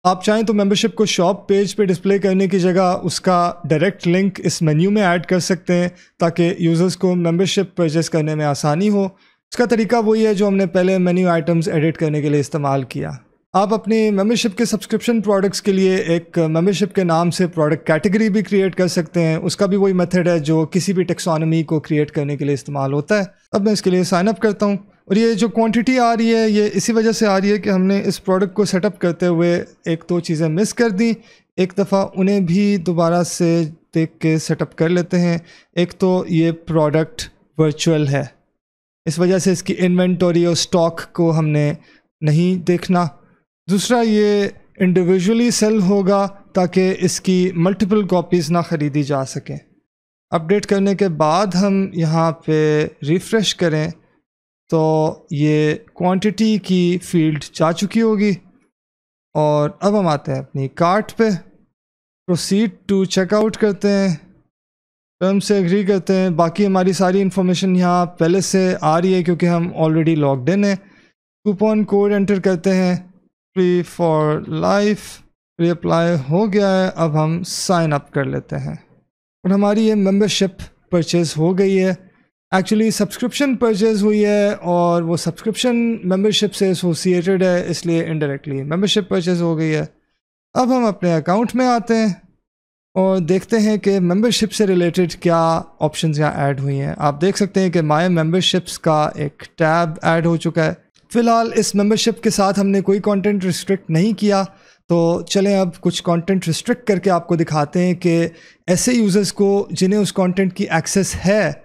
आप चाहें तो मेंबरशिप को शॉप पेज पे डिस्प्ले करने की जगह उसका डायरेक्ट लिंक इस मेन्यू में ऐड कर सकते हैं ताकि यूज़र्स को मेंबरशिप परचेस करने में आसानी हो। इसका तरीका वही है जो हमने पहले मेन्यू आइटम्स एडिट करने के लिए इस्तेमाल किया। आप अपनी मेंबरशिप के सब्सक्रिप्शन प्रोडक्ट्स के लिए एक मेंबरशिप के नाम से प्रोडक्ट कैटेगरी भी क्रिएट कर सकते हैं, उसका भी वही मेथड है जो किसी भी टेक्सोनॉमी को क्रिएट करने के लिए इस्तेमाल होता है। अब मैं इसके लिए साइन अप करता हूँ और ये जो क्वांटिटी आ रही है ये इसी वजह से आ रही है कि हमने इस प्रोडक्ट को सेटअप करते हुए एक दो चीज़ें मिस कर दी। एक दफ़ा उन्हें भी दोबारा से देख के सेटअप कर लेते हैं। एक तो ये प्रोडक्ट वर्चुअल है, इस वजह से इसकी इन्वेंटरी और स्टॉक को हमने नहीं देखना। दूसरा, ये इंडिविजुअली सेल होगा ताकि इसकी मल्टीपल कॉपीज़ ना ख़रीदी जा सकें। अपडेट करने के बाद हम यहाँ पे रिफ़्रेश करें तो ये क्वांटिटी की फील्ड जा चुकी होगी। और अब हम आते हैं अपनी कार्ट पे, प्रोसीड टू चेकआउट करते हैं, टर्म से एग्री करते हैं। बाकी हमारी सारी इन्फॉर्मेशन यहाँ पहले से आ रही है क्योंकि हम ऑलरेडी लॉग्ड इन हैं। कूपन कोड एंटर करते हैं, free for life, reapply हो गया है। अब हम साइन अप कर लेते हैं और हमारी ये मेंबरशिप परचेज़ हो गई है। एक्चुअली सब्सक्रिप्शन परचेज़ हुई है और वो सब्सक्रिप्शन मेंबरशिप से एसोसिएटेड है, इसलिए इनडायरेक्टली मेंबरशिप परचेज़ हो गई है। अब हम अपने अकाउंट में आते हैं और देखते हैं कि मेंबरशिप से रिलेटेड क्या ऑप्शंस यहाँ ऐड हुई हैं। आप देख सकते हैं कि माय मेंबरशिप्स का एक टैब ऐड हो चुका है। फ़िलहाल इस मेंबरशिप के साथ हमने कोई कंटेंट रिस्ट्रिक्ट नहीं किया, तो चलें अब कुछ कंटेंट रिस्ट्रिक्ट करके आपको दिखाते हैं कि ऐसे यूज़र्स को जिन्हें उस कंटेंट की एक्सेस है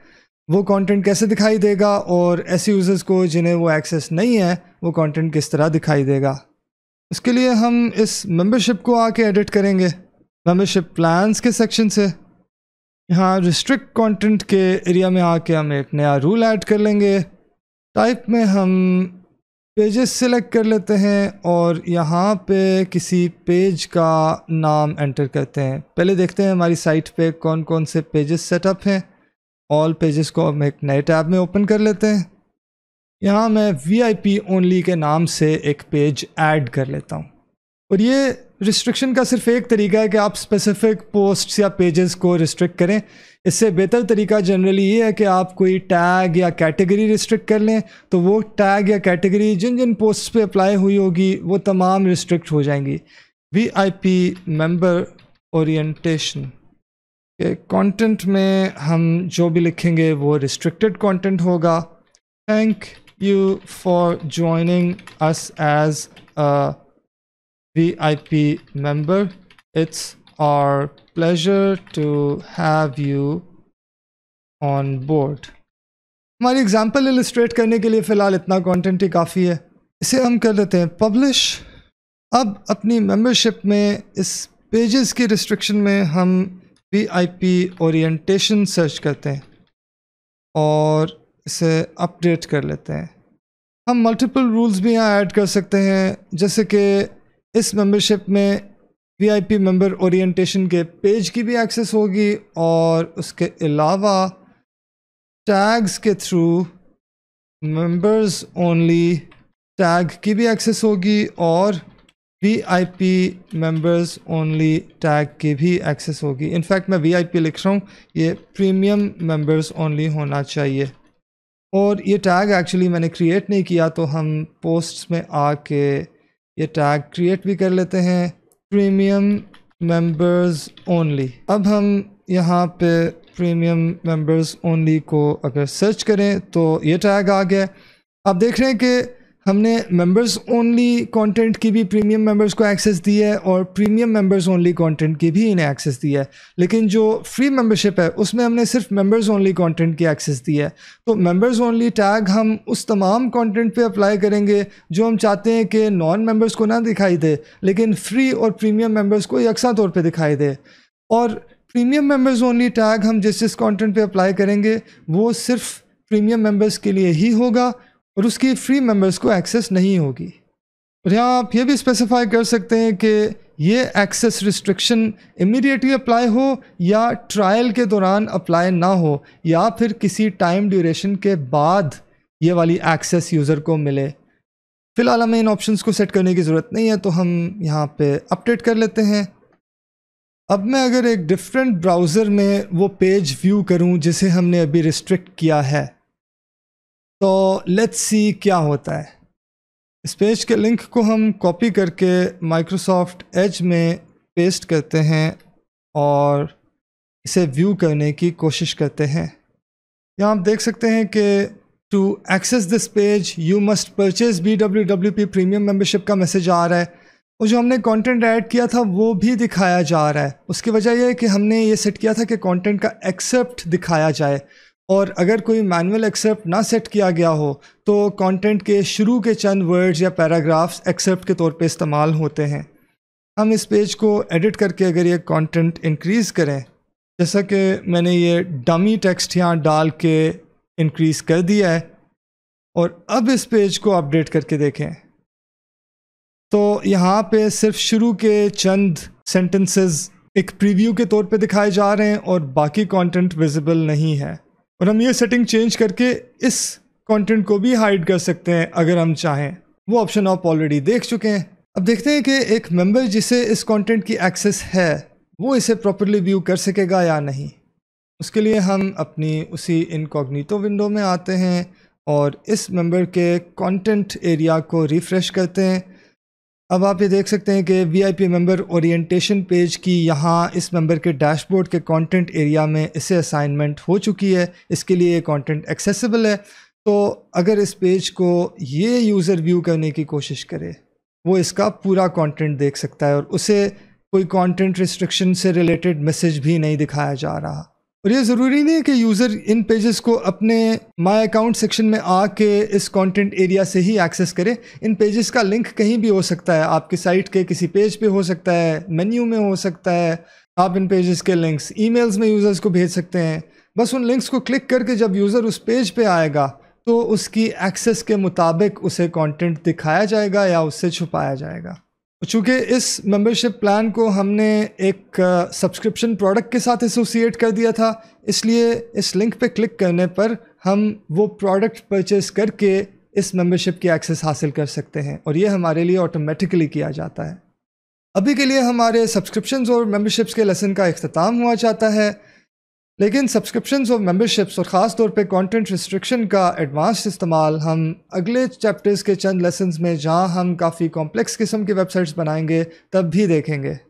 वो कंटेंट कैसे दिखाई देगा और ऐसे यूज़र्स को जिन्हें वो एक्सेस नहीं है वो कंटेंट किस तरह दिखाई देगा। इसके लिए हम इस मेंबरशिप को आके एडिट करेंगे मेंबरशिप प्लान्स के सेक्शन से। यहाँ रिस्ट्रिक्ट कंटेंट के एरिया में आके हम एक नया रूल ऐड कर लेंगे। टाइप में हम पेजेस सेलेक्ट कर लेते हैं और यहाँ पे किसी पेज का नाम एंटर करते हैं। पहले देखते हैं हमारी साइट पे कौन कौन से पेजेस सेटअप हैं। ऑल पेजेस को हम एक नए टैब में ओपन कर लेते हैं। यहाँ मैं वीआईपी ओनली के नाम से एक पेज ऐड कर लेता हूँ। और ये रिस्ट्रिक्शन का सिर्फ एक तरीका है कि आप स्पेसिफिक पोस्ट्स या पेजेस को रिस्ट्रिक्ट करें। इससे बेहतर तरीका जनरली ये है कि आप कोई टैग या कैटेगरी रिस्ट्रिक्ट कर लें, तो वो टैग या कैटेगरी जिन जिन पोस्ट्स पे अप्लाई हुई होगी वो तमाम रिस्ट्रिक्ट हो जाएंगी। वीआईपी मेंबर ओरिएंटेशन के कंटेंट में हम जो भी लिखेंगे वो रिस्ट्रिक्टेड कंटेंट होगा। Thank you for joining us as V I P member. It's our pleasure to have you on board. हमारी एग्जाम्पल इलस्ट्रेट करने के लिए फ़िलहाल इतना कंटेंट ही काफ़ी है, इसे हम कर लेते हैं पब्लिश। अब अपनी मेंबरशिप में इस पेजेस की रिस्ट्रिक्शन में हम V I P orientation search करते हैं। और इसे अपडेट कर लेते हैं। हम मल्टीपल रूल्स भी यहाँ ऐड कर सकते हैं, जैसे कि इस मेंबरशिप में वीआईपी मेंबर ओरिएंटेशन के पेज की भी एक्सेस होगी और उसके अलावा टैग्स के थ्रू मेंबर्स ओनली टैग की भी एक्सेस होगी और वीआईपी मेंबर्स ओनली टैग की भी एक्सेस होगी। इनफैक्ट मैं वीआईपी लिख रहा हूँ, ये प्रीमियम मेंबर्स ओनली होना चाहिए। और ये टैग एक्चुअली मैंने क्रिएट नहीं किया, तो हम पोस्ट्स में आके ये टैग क्रिएट भी कर लेते हैं, प्रीमियम मेंबर्स ओनली। अब हम यहाँ पे प्रीमियम मेंबर्स ओनली को अगर सर्च करें तो ये टैग आ गया। आप देख रहे हैं कि हमने मेंबर्स ओनली कंटेंट की भी प्रीमियम मेंबर्स को एक्सेस दी है और प्रीमियम मेंबर्स ओनली कंटेंट की भी इन्हें एक्सेस दी है, लेकिन जो फ्री मेंबरशिप है उसमें हमने सिर्फ मेंबर्स ओनली कंटेंट की एक्सेस दी है। तो मेंबर्स ओनली टैग हम उस तमाम कंटेंट पे अप्लाई करेंगे जो हम चाहते हैं कि नॉन मेंबर्स को ना दिखाई दे, लेकिन फ्री और प्रीमियम मेंबर्स को यकसा तौर पर दिखाई दे। और प्रीमियम मेंबर्स ओनली टैग हम जिस जिस कंटेंट पे अप्लाई करेंगे वो सिर्फ प्रीमियम मेंबर्स के लिए ही होगा और उसकी फ्री मेंबर्स को एक्सेस नहीं होगी। और यहाँ आप ये भी स्पेसिफाई कर सकते हैं कि ये एक्सेस रिस्ट्रिक्शन इमीडिएटली अप्लाई हो या ट्रायल के दौरान अप्लाई ना हो या फिर किसी टाइम ड्यूरेशन के बाद ये वाली एक्सेस यूज़र को मिले। फ़िलहाल हमें इन ऑप्शंस को सेट करने की ज़रूरत नहीं है, तो हम यहाँ पे अपडेट कर लेते हैं। अब मैं अगर एक डिफरेंट ब्राउज़र में वो पेज व्यू करूँ जिसे हमने अभी रिस्ट्रिक्ट किया है, तो लेट्स सी क्या होता है। इस पेज के लिंक को हम कॉपी करके माइक्रोसॉफ्ट एज में पेस्ट करते हैं और इसे व्यू करने की कोशिश करते हैं। यहाँ आप देख सकते हैं कि to access this page you must purchase B W W P premium membership का मैसेज आ रहा है और जो हमने कंटेंट ऐड किया था वो भी दिखाया जा रहा है। उसकी वजह यह है कि हमने ये सेट किया था कि कंटेंट का एक्सेप्ट दिखाया जाए और अगर कोई मैनुअल एक्सेप्ट ना सेट किया गया हो तो कंटेंट के शुरू के चंद वर्ड्स या पैराग्राफ्स एक्सेप्ट के तौर पे इस्तेमाल होते हैं। हम इस पेज को एडिट करके अगर ये कंटेंट इंक्रीज़ करें, जैसा कि मैंने ये डमी टेक्स्ट यहाँ डाल के इंक्रीज़ कर दिया है, और अब इस पेज को अपडेट करके देखें तो यहाँ पे सिर्फ शुरू के चंद सेंटेंसेस एक प्रीव्यू के तौर पे दिखाए जा रहे हैं और बाकी कंटेंट विजिबल नहीं है। और हम ये सेटिंग चेंज करके इस कंटेंट को भी हाइड कर सकते हैं अगर हम चाहें, वो ऑप्शन आप ऑलरेडी देख चुके हैं। अब देखते हैं कि एक मेंबर जिसे इस कंटेंट की एक्सेस है वो इसे प्रॉपर्ली व्यू कर सकेगा या नहीं। उसके लिए हम अपनी उसी इनकॉग्निटो विंडो में आते हैं और इस मेंबर के कंटेंट एरिया को रिफ़्रेश करते हैं। अब आप ये देख सकते हैं कि V I P member orientation page की यहाँ इस मेंबर के डैशबोर्ड के कंटेंट एरिया में इसे असाइनमेंट हो चुकी है, इसके लिए ये कंटेंट एक्सेसिबल है। तो अगर इस पेज को ये यूज़र व्यू करने की कोशिश करे, वो इसका पूरा कंटेंट देख सकता है और उसे कोई कंटेंट रिस्ट्रिक्शन से रिलेटेड मैसेज भी नहीं दिखाया जा रहा। और ये ज़रूरी नहीं है कि यूज़र इन पेजेस को अपने माय अकाउंट सेक्शन में आके इस कंटेंट एरिया से ही एक्सेस करे। इन पेजेस का लिंक कहीं भी हो सकता है, आपकी साइट के किसी पेज पे हो सकता है, मेन्यू में हो सकता है। आप इन पेजेस के लिंक्स ईमेल्स में यूज़र्स को भेज सकते हैं। बस उन लिंक्स को क्लिक करके जब यूज़र उस पेज पे आएगा तो उसकी एक्सेस के मुताबिक उसे कॉन्टेंट दिखाया जाएगा या उससे छुपाया जाएगा। चूँकि इस मेंबरशिप प्लान को हमने एक सब्सक्रिप्शन प्रोडक्ट के साथ एसोसिएट कर दिया था, इसलिए इस लिंक पे क्लिक करने पर हम वो प्रोडक्ट परचेस करके इस मेंबरशिप की एक्सेस हासिल कर सकते हैं और ये हमारे लिए ऑटोमेटिकली किया जाता है। अभी के लिए हमारे सब्सक्रिप्शंस और मेंबरशिप्स के लेसन का अख्ताम हुआ जाता है, लेकिन सब्सक्रिप्शंस और मेंबरशिप्स और ख़ास तौर पे कंटेंट रिस्ट्रिक्शन का एडवांस्ड इस्तेमाल हम अगले चैप्टर्स के चंद लेसन्स में, जहां हम काफ़ी कॉम्प्लेक्स किस्म के वेबसाइट्स बनाएंगे, तब भी देखेंगे।